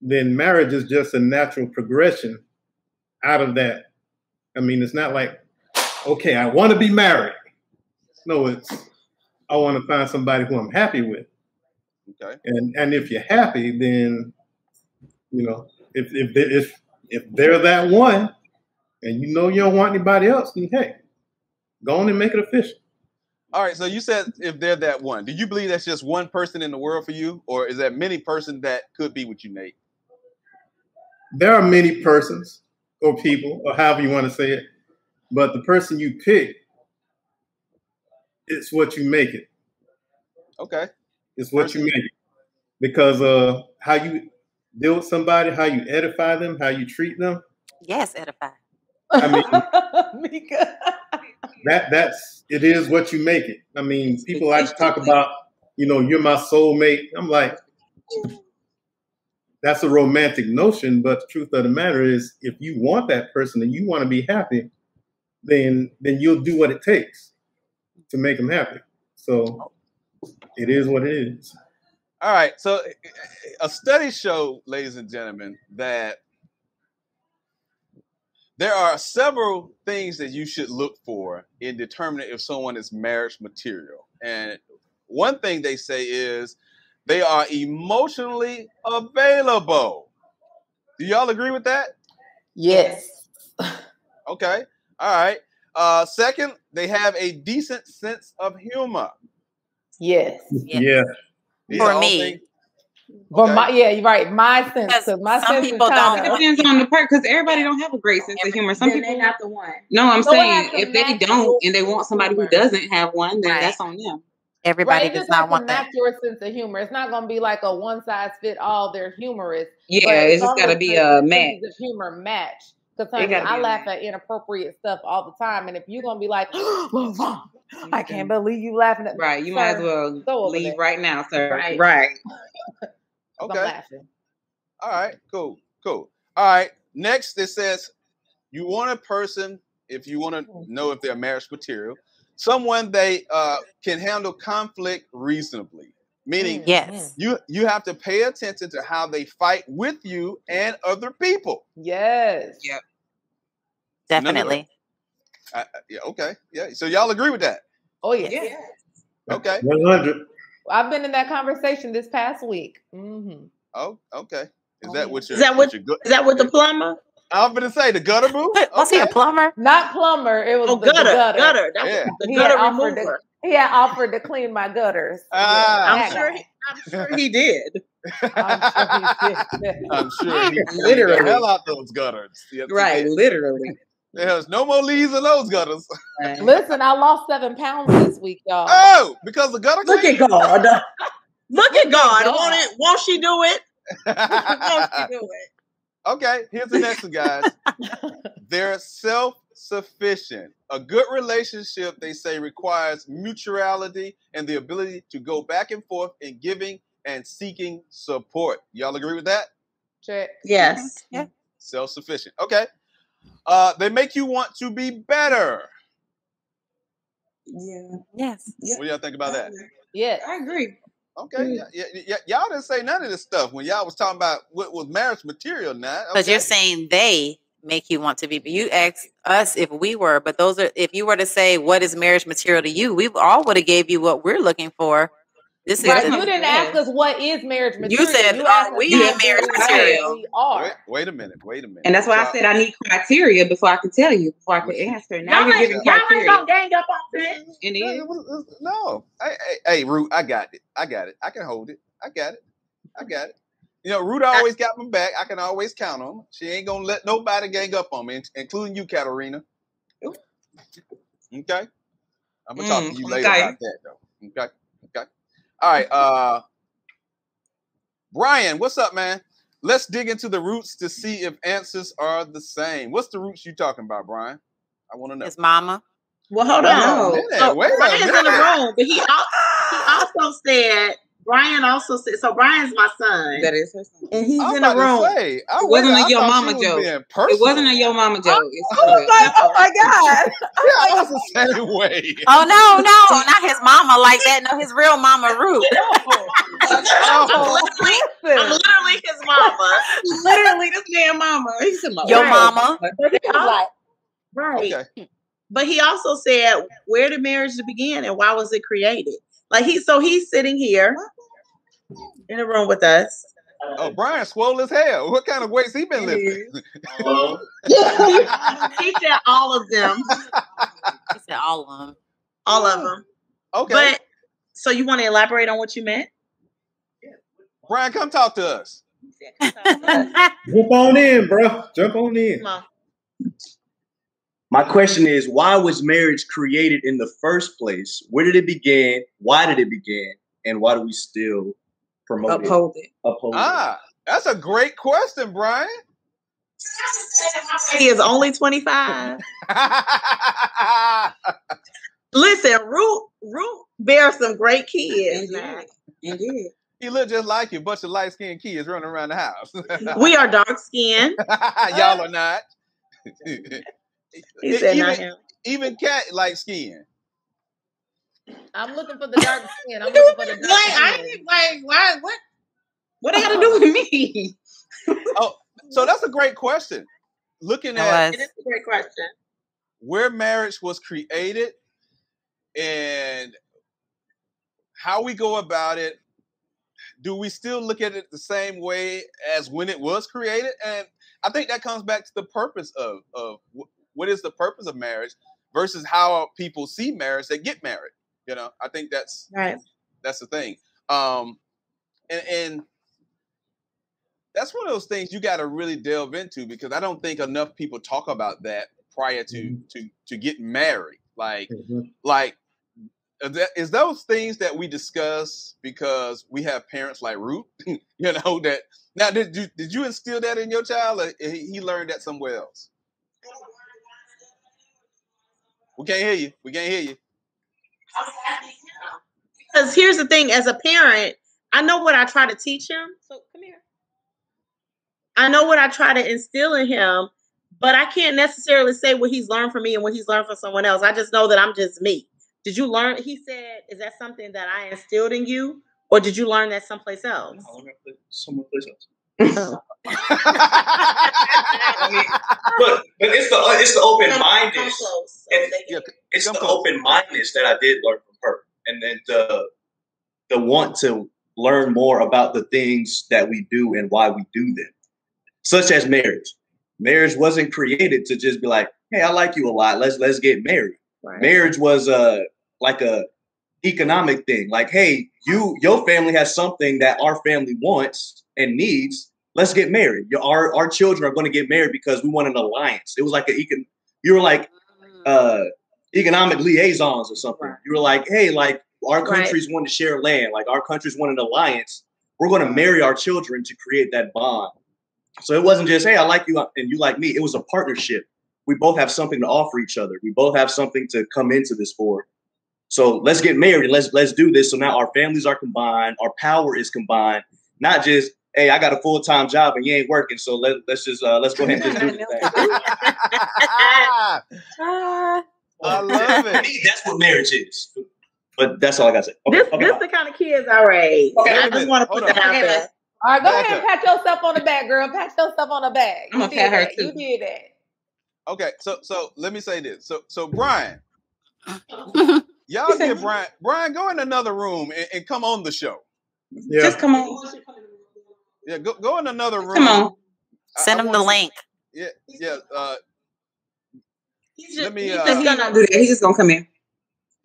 then marriage is just a natural progression out of that. I mean, it's not like, okay, I want to be married. No, it's I want to find somebody who I'm happy with. Okay. And and if you're happy, then you know, if if they, if if they're that one and you know you don't want anybody else, then hey, go on and make it official. All right, so you said if they're that one. Do you believe that's just one person in the world for you, or is that many person that could be with you, Nate? There are many persons or people, or however you want to say it, but the person you pick, it's what you make it. Okay. It's what you make it. Because uh, how you deal with somebody, how you edify them, how you treat them. Yes, edify. I mean, that that's, it is what you make it. I mean, people like to talk about, you know, you're my soulmate. I'm like, that's a romantic notion. But the truth of the matter is, if you want that person and you want to be happy, then then you'll do what it takes to make them happy. So it is what it is. All right. So a study showed, ladies and gentlemen, that there are several things that you should look for in determining if someone is marriage material. And one thing they say is they are emotionally available. Do y'all agree with that? Yes. Okay. All right. Uh, second, they have a decent sense of humor. Yes. yes. Yeah. These For me. Things... For okay. my, yeah, you're right. My sense. Because my some sense people don't. It depends on the part, because everybody don't have a great sense of humor. Some then people not the one. No, I'm so saying if they don't and they want somebody humor. who doesn't have one, then right. that's on them. Everybody right, does not want that. It's your sense of humor. It's not going to be like a one size fit all. They're humorous. Yeah, it's just got to be a match. Humor match. Because I laugh at inappropriate stuff all the time, and if you're gonna be like, oh, I can't believe you laughing at me, right? You sir, might as well so leave right now, sir. Right. right. Okay. All right. Cool. Cool. All right. Next, it says you want a person if you want to know if they're marriage material, someone they uh, can handle conflict reasonably. Meaning, yes, you you have to pay attention to how they fight with you and other people. Yes. Yep. Definitely. I, yeah. Okay. Yeah. So y'all agree with that? Oh yeah. Yes. Okay. One hundred. I've been in that conversation this past week. Mm-hmm. Oh, okay. Is that what? Your, is that what? what is that what the plumber? I was gonna say the gutter move. Okay. Was he a plumber? Not plumber. It was oh, the gutter. Gutter. gutter. That yeah. was the gutter yeah, remover. Yeah, offered to clean my gutters. Uh, I'm sure. He, I'm sure he did. I'm sure he did. I'm sure he literally the hell out those gutters. Right, literally. There's no more leaves in those gutters. Right. Listen, I lost seven pounds this week, y'all. Oh, because the gutter. Look clean? at God. Look, Look at God. God. Won't it? Won't she do it? Don't you do it. Okay, here's the next one, guys. They're self-sufficient. A good relationship, they say, requires mutuality and the ability to go back and forth in giving and seeking support. Y'all agree with that? Check. Yes. Yeah. Self-sufficient. Okay. Uh, they make you want to be better. Yeah. Yes. What do y'all think about that? Yeah, I agree. Okay, yeah, yeah, y'all didn't say none of this stuff when y'all was talking about what was marriage material now. Because okay. You're saying they make you want to be, you asked us if we were, but those are, if you were to say what is marriage material to you, we all would have gave you what we're looking for. This right, is you didn't ask us what is marriage material. You said you oh, we are marriage material. We are. Wait, wait a minute, wait a minute. And that's why so, I said I need criteria before I can tell you, before I can answer. Now you're giving criteria. Y'all ain't gonna gang up on this. It is. No, hey, hey, hey, Ruth, I got it. I got it. I can hold it. I got it. I got it. You know, Ruth always got my back. I can always count on her. She ain't gonna let nobody gang up on me, including you, Katarina. Okay, I'm gonna mm, talk to you later okay. about that though. Okay. All right, uh, Brian, what's up, man? Let's dig into the roots to see if answers are the same. What's the roots you talking about, Brian? I want to know. His mama. Well, hold on. Wait a minute. Wait a minute. Brian's in the room, but he also, he also said, Brian also said, so Brian's my son. That is her son. And he's in the room. Say, it wasn't a your mama joke. It wasn't a your mama joke. I, I was like, oh my God. Yeah, I was the same way. Oh, no, no. Not his mama like that. No, his real mama, Ruth. Oh. I'm, literally, I'm literally his mama. Literally this damn mama. He said, my your mama. mama. Right. Okay. But he also said, where did marriage begin and why was it created? Like he, so he's sitting here in a room with us. Oh, Brian swole as hell. What kind of weights he been lifting? Oh. He said all of them. He said all of them. All of them. Okay. But so you want to elaborate on what you meant? Brian, come talk to us. Jump on in, bro. Jump on in. Come on. My question is, why was marriage created in the first place? Where did it begin? Why did it begin? And why do we still promote Uphold it? it? Uphold ah, it. Ah, that's a great question, Brian. He is only twenty-five. Listen, Root, Root bears some great kids. Indeed. Indeed. He look just like you, bunch of light-skinned kids running around the house. We are dark-skinned. Y'all are not. He said even, not him. Even cat like skin. I'm looking for the dark skin. I'm looking for the dark like, skin. I ain't like why what what they gotta do with me? Oh, so that's a great question. Looking at it is a great question. Where marriage was created and how we go about it. Do we still look at it the same way as when it was created? And I think that comes back to the purpose of, of what is the purpose of marriage versus how people see marriage that get married. You know, I think that's right. That's the thing. Um, and, and that's one of those things you got to really delve into because I don't think enough people talk about that prior to mm-hmm. to to getting married. Like, mm-hmm. like. Is those things that we discuss because we have parents like Ruth, you know, that now did you, did you instill that in your child or he learned that somewhere else? We can't hear you. We can't hear you. Because here's the thing. As a parent, I know what I try to teach him. So come here. I know what I try to instill in him, but I can't necessarily say what he's learned from me and what he's learned from someone else. I just know that I'm just me. Did you learn? He said, is that something that I instilled in you? Or did you learn that someplace else? I learned that someplace else. Oh. I mean, but, but it's the it's the open-mindedness. It's the open-mindedness that I did learn from her. And then the, the want to learn more about the things that we do and why we do them, such as marriage. Marriage wasn't created to just be like, hey, I like you a lot. Let's let's get married. Right. Marriage was uh, like a economic thing. Like, hey, you, your family has something that our family wants and needs. Let's get married. Your, our, our children are going to get married because we want an alliance. It was like an econ. You were like uh, economic liaisons or something. Right. You were like, hey, like our countries right. want to share land. Like our countries want an alliance. we're going to marry our children to create that bond. So it wasn't just, hey, I like you and you like me. It was a partnership. We both have something to offer each other. We both have something to come into this for. So let's get married and let's let's do this. So now our families are combined. Our power is combined. Not just, hey, I got a full time job and you ain't working. So let, let's just uh, let's go ahead and just do this thing. I love it. To me, that's what marriage is. But that's all I got to say. Okay, this okay, this the kind of kids I raised. Okay, I just want to put that out there. All right, go ahead and pat yourself on the back, girl. Pat yourself on the back. You I'm gonna pat her too. You did that. Okay, so so let me say this. So so Brian, y'all get Brian. Brian, go in another room and, and come on the show. Yeah. Just come on. Yeah, go go in another room. Come on. Send I, him I the link. Yeah, yeah. Uh, He's just, Let me, he's uh, just gonna do that. He's just gonna come in.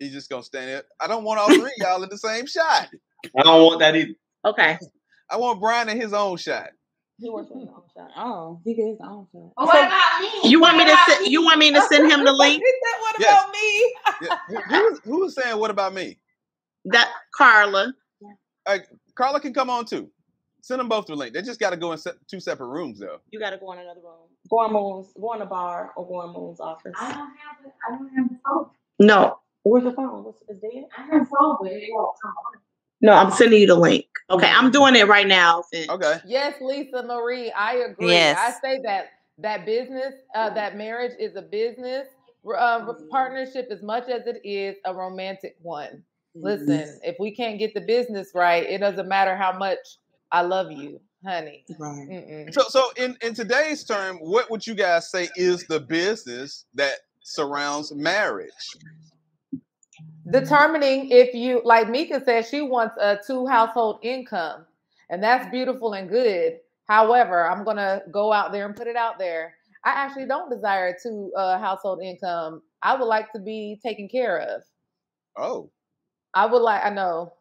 He's just gonna stand there. I don't want all three y'all in the same shot. I don't want that either. Okay. I want Brian in his own shot. He wants his own shot. Oh, he gets his own shot. Oh, so, what about me? You want me to send? You want me to send him the link? He said, "What about yes. me?" yeah. who, who was saying "What about me"? That Carla. Uh, Carla can come on too. Send them both the link. They just got to go in se two separate rooms, though. You got to go in another room. Go on Moon's, go on the bar, or go on Moon's office. I don't have the, I don't have the phone. No. Where's the phone? What's it dead? I have the phone, but it won't come on. No, I'm sending you the link. Okay, I'm doing it right now. Finch. Okay. Yes, Lisa Marie, I agree. Yes. I say that that business, uh, that marriage is a business uh, mm-hmm. partnership as much as it is a romantic one. Listen, yes. if we can't get the business right, it doesn't matter how much. I love you, honey. Right. Mm-mm. So, so in, in today's term, what would you guys say is the business that surrounds marriage? Determining if you, like Mika said, she wants a two household income, and that's beautiful and good. However, I'm going to go out there and put it out there. I actually don't desire a two uh, household income. I would like to be taken care of. Oh. I would like, I know.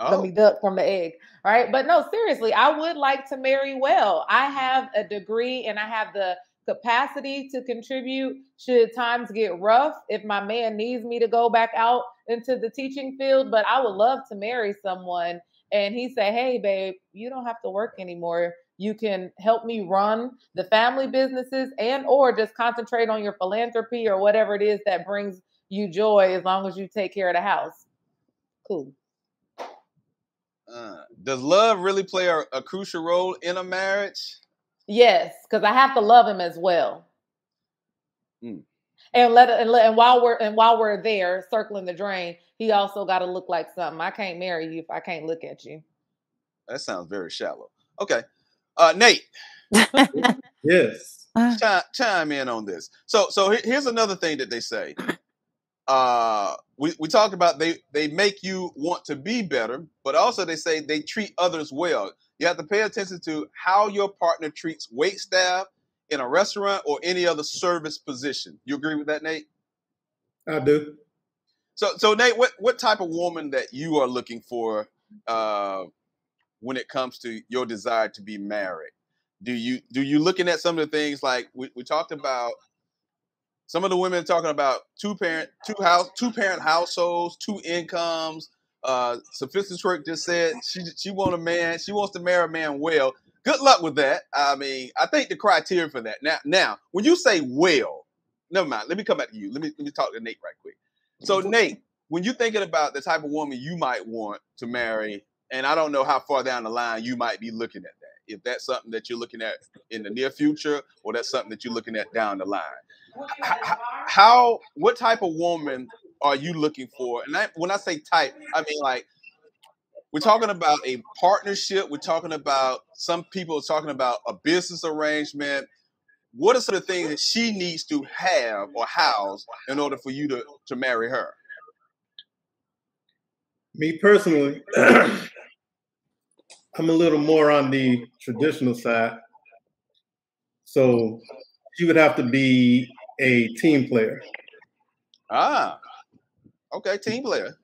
Oh. Let me duck from the egg, right? But no, seriously, I would like to marry well. I have a degree and I have the capacity to contribute should times get rough, if my man needs me to go back out into the teaching field. But I would love to marry someone and he say, hey, babe, you don't have to work anymore. You can help me run the family businesses and or just concentrate on your philanthropy or whatever it is that brings you joy as long as you take care of the house. Cool. Uh, does love really play a, a crucial role in a marriage? Yes, because I have to love him as well. Mm. And let and, let, and while we're and while we're there circling the drain, he also got to look like something. I can't marry you if I can't look at you. That sounds very shallow. Okay, uh, Nate. yes, Ch chime in on this. So, so here's another thing that they say. Uh, we, we talked about they, they make you want to be better, but also they say they treat others well. You have to pay attention to how your partner treats wait staff in a restaurant or any other service position. You agree with that, Nate? I do. So, so Nate, what, what type of woman that you are looking for uh, when it comes to your desire to be married? Do you, do you looking at some of the things like we, we talked about? Some of the women are talking about two parent, two house, two parent households, two incomes. Uh, Sophista Twerk just said she she want a man. She wants to marry a man well. Good luck with that. I mean, I think the criteria for that now. Now, when you say well, never mind. Let me come back to you. Let me let me talk to Nate right quick. So Nate, when you're thinking about the type of woman you might want to marry, and I don't know how far down the line you might be looking at that. If that's something that you're looking at in the near future, or that's something that you're looking at down the line. How, how, what type of woman are you looking for? And I, when I say type, I mean, like, we're talking about a partnership. We're talking about, some people are talking about a business arrangement. What are some of the things that she needs to have or house in order for you to, to marry her? Me personally, I'm a little more on the traditional side. So she would have to be a team player. Ah, okay, team player.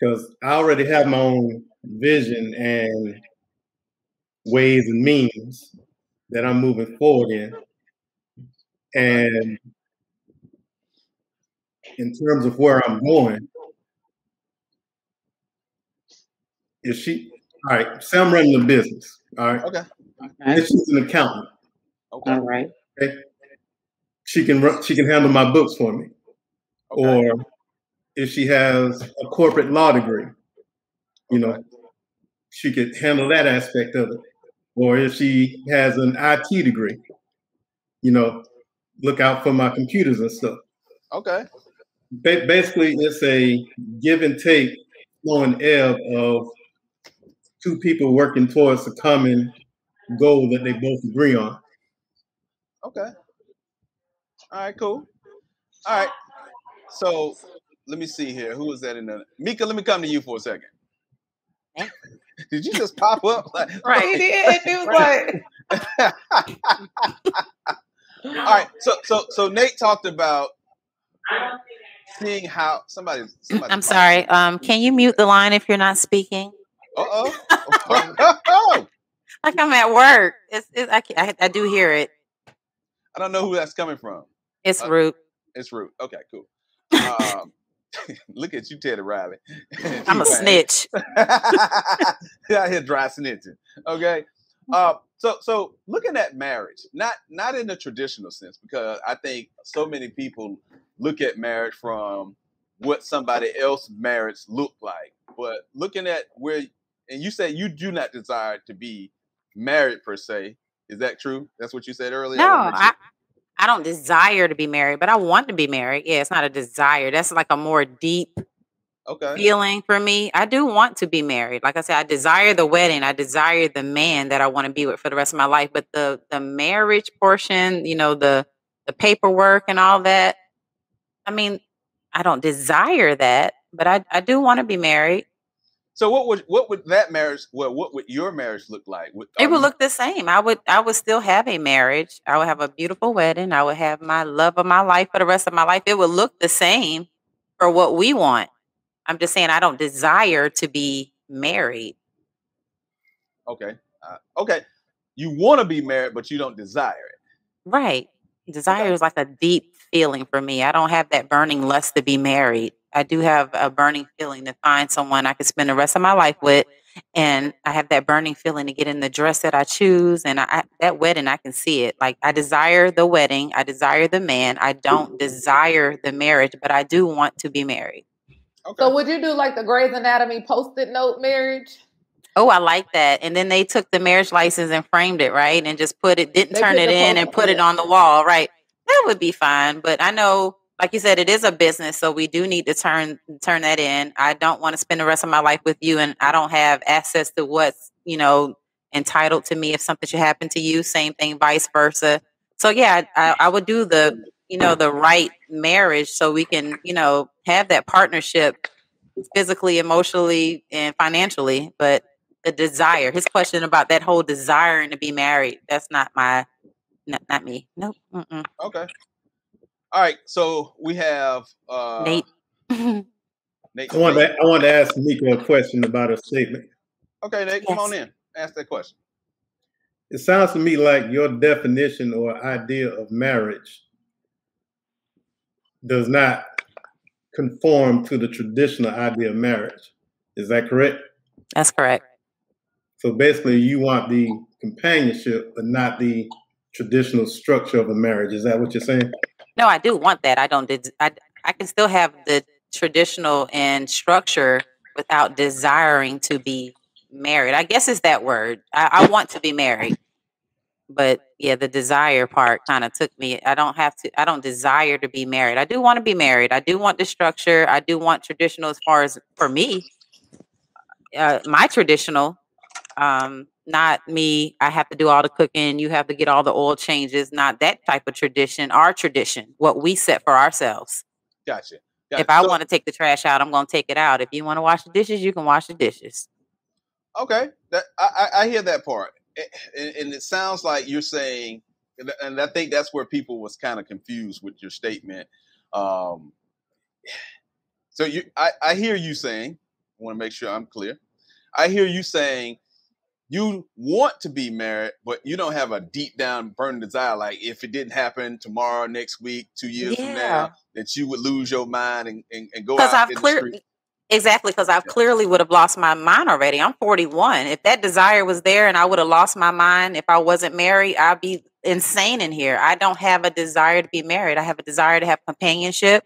Because I already have my own vision and ways and means that I'm moving forward in. And in terms of where I'm going, if she All right. Say I'm running a business. All right. Okay. And she's an accountant. Okay. All right. Okay. She can run, she can handle my books for me. Okay. Or if she has a corporate law degree, you know, she could handle that aspect of it. Or if she has an I T degree, you know, look out for my computers and stuff. Okay. Ba- basically, it's a give and take, flow and ebb of two people working towards a common goal that they both agree on. Okay. All right, cool. All right. So let me see here. Who was that in the Mika? Let me come to you for a second. Did you just pop up? Like, right. He did. He was right. Like. All right. So so so Nate talked about seeing how somebody. somebody I'm sorry. It. Um, can you mute the line if you're not speaking? Uh oh. Like I'm at work. It's, it's I, I I do hear it. I don't know who that's coming from. It's uh, rude. It's rude. Okay, cool. Um, look at you, Teddy Riley. I'm a snitch. Out here dry snitching. Okay. Uh, so so looking at marriage, not not in the traditional sense, because I think so many people look at marriage from what somebody else's marriage looked like. But looking at where, and you said you do not desire to be married per se. Is that true? That's what you said earlier? No, I, I don't desire to be married, but I want to be married. Yeah, it's not a desire. That's like a more deep okay. feeling for me. I do want to be married. Like I said, I desire the wedding. I desire the man that I want to be with for the rest of my life. But the the marriage portion, you know, the the paperwork and all that, I mean, I don't desire that, but I, I do want to be married. So what would what would that marriage? Well, what would your marriage look like? Would, it would you... look the same. I would I would still have a marriage. I would have a beautiful wedding. I would have my love of my life for the rest of my life. It would look the same for what we want. I'm just saying I don't desire to be married. Okay, uh, okay. You want to be married, but you don't desire it. Right. Desire okay. is like a deep feeling for me. I don't have that burning lust to be married. I do have a burning feeling to find someone I could spend the rest of my life with. And I have that burning feeling to get in the dress that I choose. And I, I, that wedding, I can see it. Like I desire the wedding. I desire the man. I don't desire the marriage, but I do want to be married. Okay. So would you do like the Grey's Anatomy post-it note marriage? Oh, I like that. And then they took the marriage license and framed it, right? And just put it, didn't they turn it in and put it on the wall, right? That would be fine. But I know... like you said, it is a business, so we do need to turn turn that in. I don't want to spend the rest of my life with you, and I don't have access to what's, you know, entitled to me if something should happen to you. Same thing, vice versa. So, yeah, I, I would do the, you know, the right marriage so we can, you know, have that partnership physically, emotionally, and financially. But the desire, his question about that whole desiring to be married, that's not my, not, not me. Nope. Mm-mm. Okay. All right, so we have uh, Nate. Nate. I want to I want to ask Mika a question about her statement. Okay, Nate, yes. Come on in. Ask that question. It sounds to me like your definition or idea of marriage does not conform to the traditional idea of marriage. Is that correct? That's correct. So basically, you want the companionship, but not the traditional structure of a marriage. Is that what you're saying? No, I do want that. I don't. I I can still have the traditional and structure without desiring to be married. I guess it's that word. I, I want to be married, but yeah, the desire part kind of took me. I don't have to. I don't desire to be married. I do want to be married. I do want the structure. I do want traditional as far as for me, uh, my traditional. Um, Not me, I have to do all the cooking, you have to get all the oil changes, not that type of tradition, our tradition, what we set for ourselves. Gotcha. gotcha. If I so, want to take the trash out, I'm going to take it out. If you want to wash the dishes, you can wash the dishes. Okay. That, I, I hear that part. And, and it sounds like you're saying, and I think that's where people was kind of confused with your statement. Um, so you, I, I hear you saying, I want to make sure I'm clear. I hear you saying, you want to be married, but you don't have a deep down burning desire. Like if it didn't happen tomorrow, next week, two years yeah. from now, that you would lose your mind and, and, and go out I've in clear- the street. Exactly, because I clearly would have lost my mind already. I'm forty-one. If that desire was there and I would have lost my mind if I wasn't married, I'd be insane in here. I don't have a desire to be married. I have a desire to have companionship.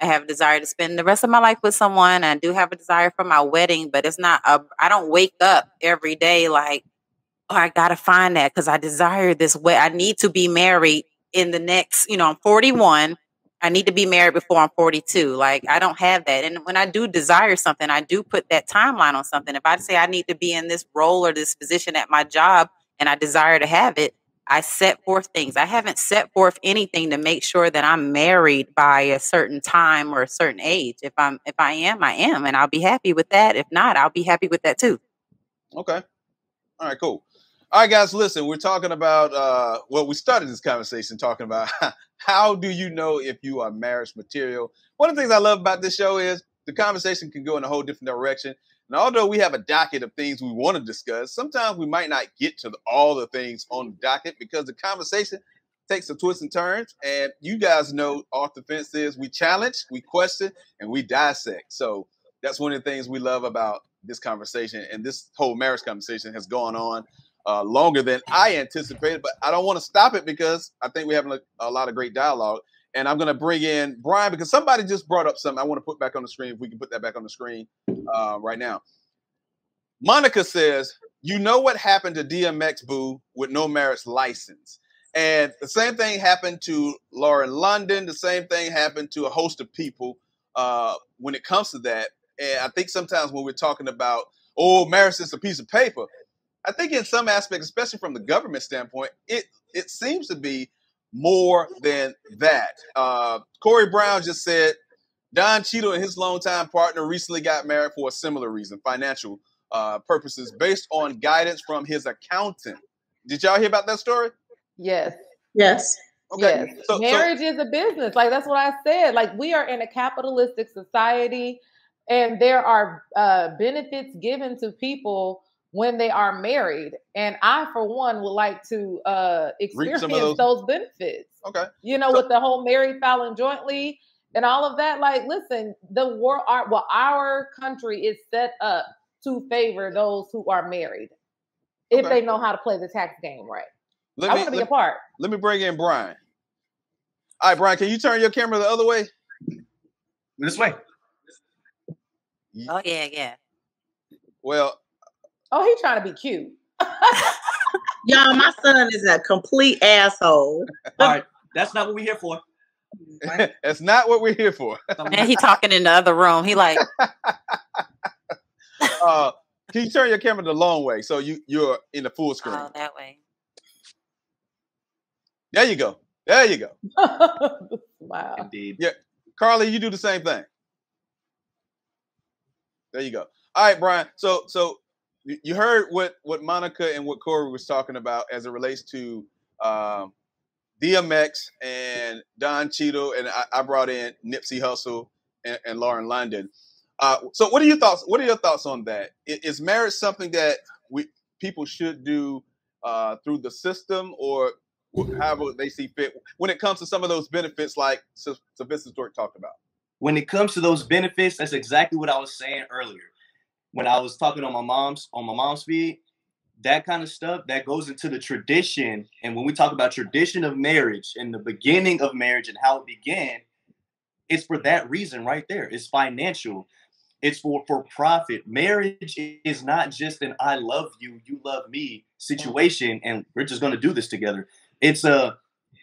I have a desire to spend the rest of my life with someone. I do have a desire for my wedding, but it's not, a, I don't wake up every day like, oh, I got to find that because I desire this way. I need to be married in the next, you know, I'm forty-one. I need to be married before I'm forty-two. Like, I don't have that. And when I do desire something, I do put that timeline on something. If I say I need to be in this role or this position at my job and I desire to have it, I set forth things. I haven't set forth anything to make sure that I'm married by a certain time or a certain age. If I'm, if I am, I am, and I'll be happy with that. If not, I'll be happy with that too. Okay. All right, cool. All right, guys, listen, we're talking about, uh, well, we started this conversation talking about how do you know if you are marriage material? One of the things I love about this show is the conversation can go in a whole different direction. And although we have a docket of things we want to discuss, sometimes we might not get to the, all the things on the docket because the conversation takes a twist and turns. And you guys know Off Da Fence is we challenge, we question, and we dissect. So that's one of the things we love about this conversation. And this whole marriage conversation has gone on Uh, longer than I anticipated, but I don't want to stop it because I think we're having a, a lot of great dialogue. And I'm going to bring in Brian because somebody just brought up something I want to put back on the screen. If we can put that back on the screen uh, right now. Monica says, you know what happened to D M X Boo with no marriage license. And the same thing happened to Lauren London. The same thing happened to a host of people uh, when it comes to that. And I think sometimes when we're talking about, oh, marriage is a piece of paper, I think in some aspects, especially from the government standpoint, it it seems to be more than that. Uh, Corey Brown just said Don Cheadle and his longtime partner recently got married for a similar reason, financial uh, purposes, based on guidance from his accountant. Did y'all hear about that story? Yes. Yes. Okay. Yes. So, marriage so, is a business. Like, that's what I said. Like, we are in a capitalistic society, and there are uh, benefits given to people when they are married. And I, for one, would like to uh, experience those. those benefits. Okay. You know, so, with the whole married filing jointly and all of that, like, listen, the world, our, well, our country is set up to favor those who are married okay. if they know how to play the tax game right. Let I want to be a part. Let me bring in Brian. All right, Brian, can you turn your camera the other way? This way. Oh, yeah, yeah. Well, oh, he's trying to be cute. Y'all, my son is a complete asshole. All right. That's not what we're here for. That's not what we're here for. And he talking in the other room. He like. uh, can you turn your camera the long way so you, you're in the full screen? Oh, that way. There you go. There you go. Wow. Indeed. Yeah. Carly, you do the same thing. There you go. All right, Brian. So, so. You heard what, what Monica and what Corey was talking about as it relates to um, D M X and Don Cheadle, and I, I brought in Nipsey Hussle and, and Lauren London. Uh, so, what are your thoughts? What are your thoughts on that? Is, is marriage something that we people should do uh, through the system, or however they see fit, when it comes to some of those benefits, like Sophista Twerk talked about? When it comes to those benefits, that's exactly what I was saying earlier. When I was talking on my mom's on my mom's feed, that kind of stuff that goes into the tradition. And when we talk about tradition of marriage and the beginning of marriage and how it began, it's for that reason right there. It's financial. It's for, for profit. Marriage is not just an I love you, you love me situation, and we're just going to do this together. It's a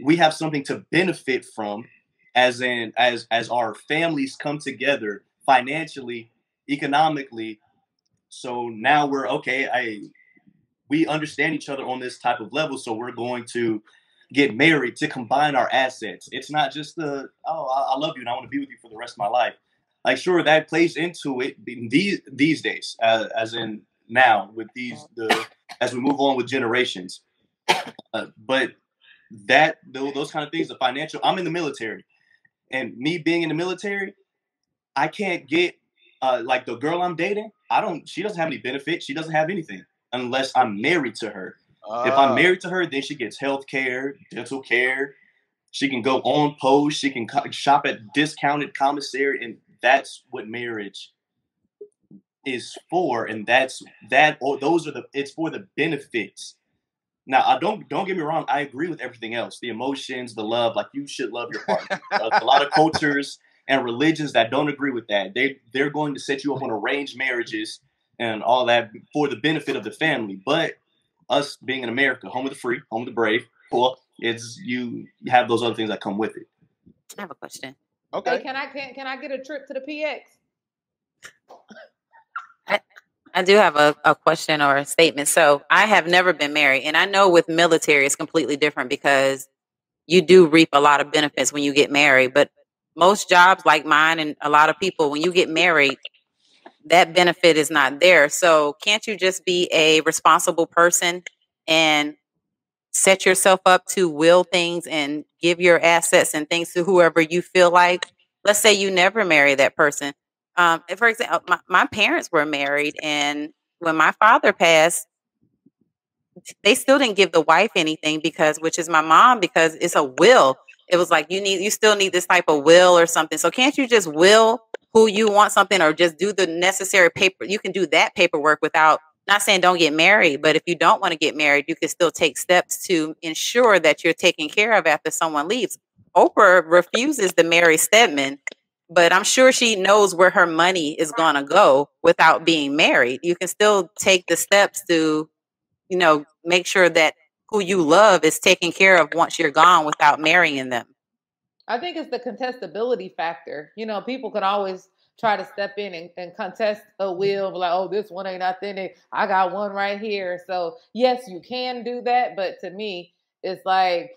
we have something to benefit from as in as as our families come together financially, economically. So now we're okay. I we understand each other on this type of level, so we're going to get married to combine our assets. It's not just the oh, I, I love you and I want to be with you for the rest of my life. Like sure, that plays into it these these days, uh, as in now with these the as we move on with generations. Uh, but that the, those kind of things, the financial. I'm in the military, and me being in the military, I can't get uh, like the girl I'm dating. I don't, she doesn't have any benefit. She doesn't have anything unless I'm married to her. Uh, if I'm married to her, then she gets health care, dental care. She can go on post. She can shop at discounted commissary. And that's what marriage is for, and that's that, or those are the, it's for the benefits. Now, I don't don't get me wrong, I agree with everything else. The emotions, the love, like you should love your partner. A, a lot of cultures and religions that don't agree with that. They they're going to set you up on arranged marriages and all that for the benefit of the family. But us being in America, home of the free, home of the brave, well, it's you have those other things that come with it. I have a question. Okay. Hey, can I can can I get a trip to the P X? I do have a, a question or a statement. So I have never been married. And I know with military, it's completely different because you do reap a lot of benefits when you get married. But most jobs like mine and a lot of people, when you get married, that benefit is not there. So can't you just be a responsible person and set yourself up to will things and give your assets and things to whoever you feel like? Let's say you never marry that person. Um, for example, my, my parents were married, and when my father passed, they still didn't give the wife anything because, which is my mom, because it's a will. It was like, you need, you still need this type of will or something. So can't you just will who you want something or just do the necessary paper? You can do that paperwork without, not saying don't get married, but if you don't want to get married, you can still take steps to ensure that you're taken care of after someone leaves. Oprah refuses to marry Steadman. But I'm sure she knows where her money is going to go without being married. You can still take the steps to, you know, make sure that who you love is taken care of once you're gone without marrying them. I think it's the contestability factor. You know, people can always try to step in and, and contest a will, like, oh, this one ain't authentic. I got one right here. So, yes, you can do that. But to me, it's like,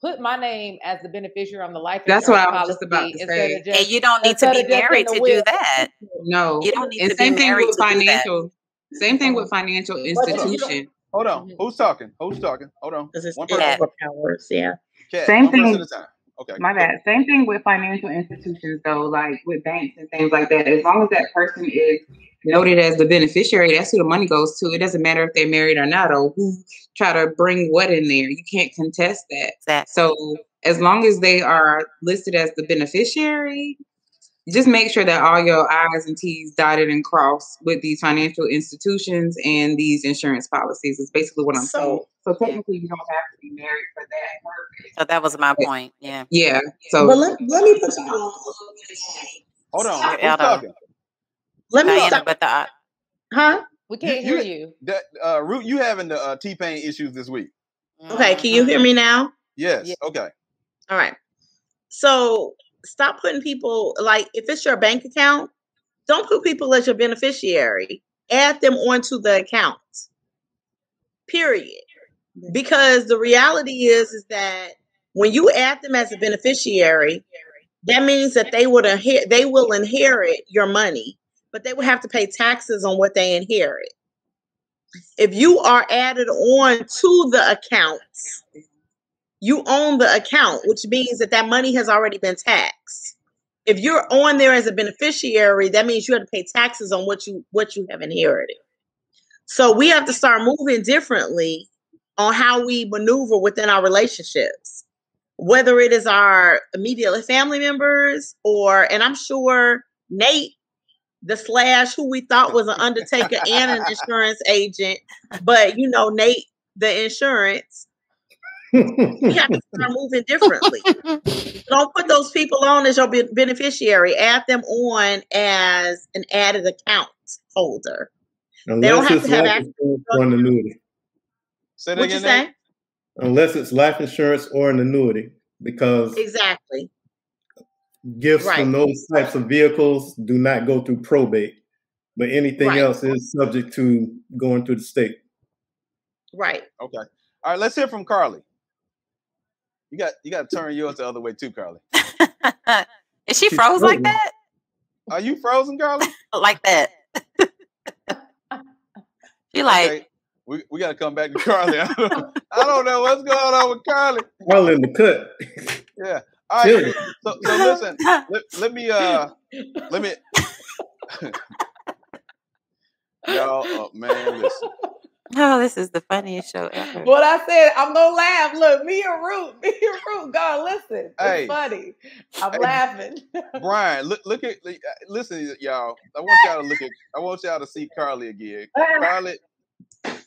put my name as the beneficiary on the life insurance. That's what I was just about to say. Just, and you don't need to be married to do that. No, you don't need and to same be thing married with to financial. Do that. Same thing with financial institution. Hold on, mm-hmm. Who's talking? Who's talking? Hold on. One person powers, yeah. Cat, same one thing. Okay. My bad. Same thing with financial institutions, though, like with banks and things like that. As long as that person is noted as the beneficiary, that's who the money goes to. It doesn't matter if they're married or not, or who try to bring what in there. You can't contest that. Exactly. So as long as they are listed as the beneficiary, just make sure that all your I's and T's dotted and crossed with these financial institutions and these insurance policies is basically what I'm so, told. So technically you don't have to be married for that purpose. So that was my point. Yeah. Yeah. So but let, let me put you on. Hold on. Who's talking? Let me Diana, but the, huh? We can't you, hear you. That, uh, Root, you having the uh, T-Pain issues this week. Okay, can you hear me now? Yes, yeah. Okay. All right. So stop putting people, like, if it's your bank account, don't put people as your beneficiary. Add them onto the account, period. Because the reality is, is that when you add them as a beneficiary, that means that they would inherit, they will inherit your money. But they would have to pay taxes on what they inherit. If you are added on to the account, you own the account, which means that that money has already been taxed. If you're on there as a beneficiary, that means you have to pay taxes on what you what you have inherited. So we have to start moving differently on how we maneuver within our relationships, whether it is our immediate family members or, and I'm sure Nate, the slash who we thought was an undertaker and an insurance agent, but you know, Nate, the insurance, we have to start moving differently. Don't put those people on as your beneficiary. Add them on as an added account holder. Unless they don't have to have access to an annuity. Say that again, you say? Unless it's life insurance or an annuity, because exactly. Gifts right. from those types of vehicles do not go through probate, but anything right. else is subject to going through the state. Right. Okay. All right. Let's hear from Carly. You got you got to turn yours the other way too, Carly. Is she froze like that? Are you frozen, Carly? Like that. She like. Okay. We we got to come back to Carly. I don't, I don't know what's going on with Carly. Well, in the cut. Yeah. All right, so, so listen, let, let me, uh, let me, y'all, oh, man, listen, Oh, this is the funniest show ever. What I said, I'm gonna laugh. Look, me and Root, me and Root, God, listen. It's hey. funny. I'm hey. laughing. Brian, look, look at, listen, y'all. I want y'all to look at, I want y'all to see Carly again. Carly,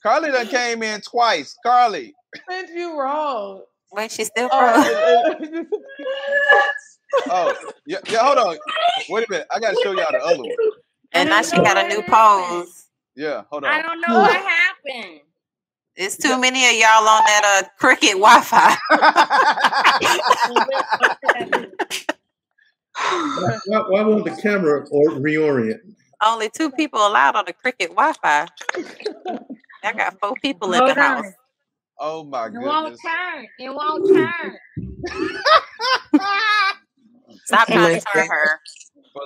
Carly done came in twice. Carly. Since you wrong. Wait, she's still wrong. Oh, yeah, yeah, hold on. Wait a minute. I gotta show y'all the other one. And now she got a new pose. Yeah, hold on. I don't know what happened. It's too yeah. many of y'all on that uh, cricket Wi-Fi. why, why, why won't the camera or reorient? Only two people allowed on the cricket Wi-Fi. I got four people in the house. Oh my goodness! It won't turn. It won't turn. Stop trying to turn her.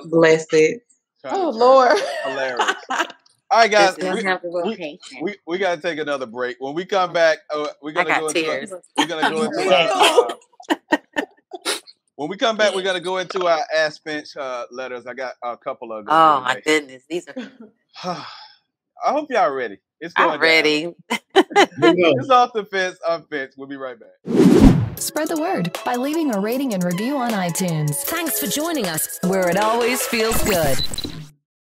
Bless it. Oh Lord! Hilarious. All right, guys, we, we, we, we got to take another break. When we come back, uh, we're going to go tears. into we're gonna go into our, uh, when we come back, we're going to go into our Ask Finch uh, letters. I got a couple of them. Oh, my right. goodness. These are... I hope y'all are ready. It's going I'm ready. It's Off the Fence. I'm Finch. We'll be right back. Spread the word by leaving a rating and review on iTunes. Thanks for joining us, where it always feels good.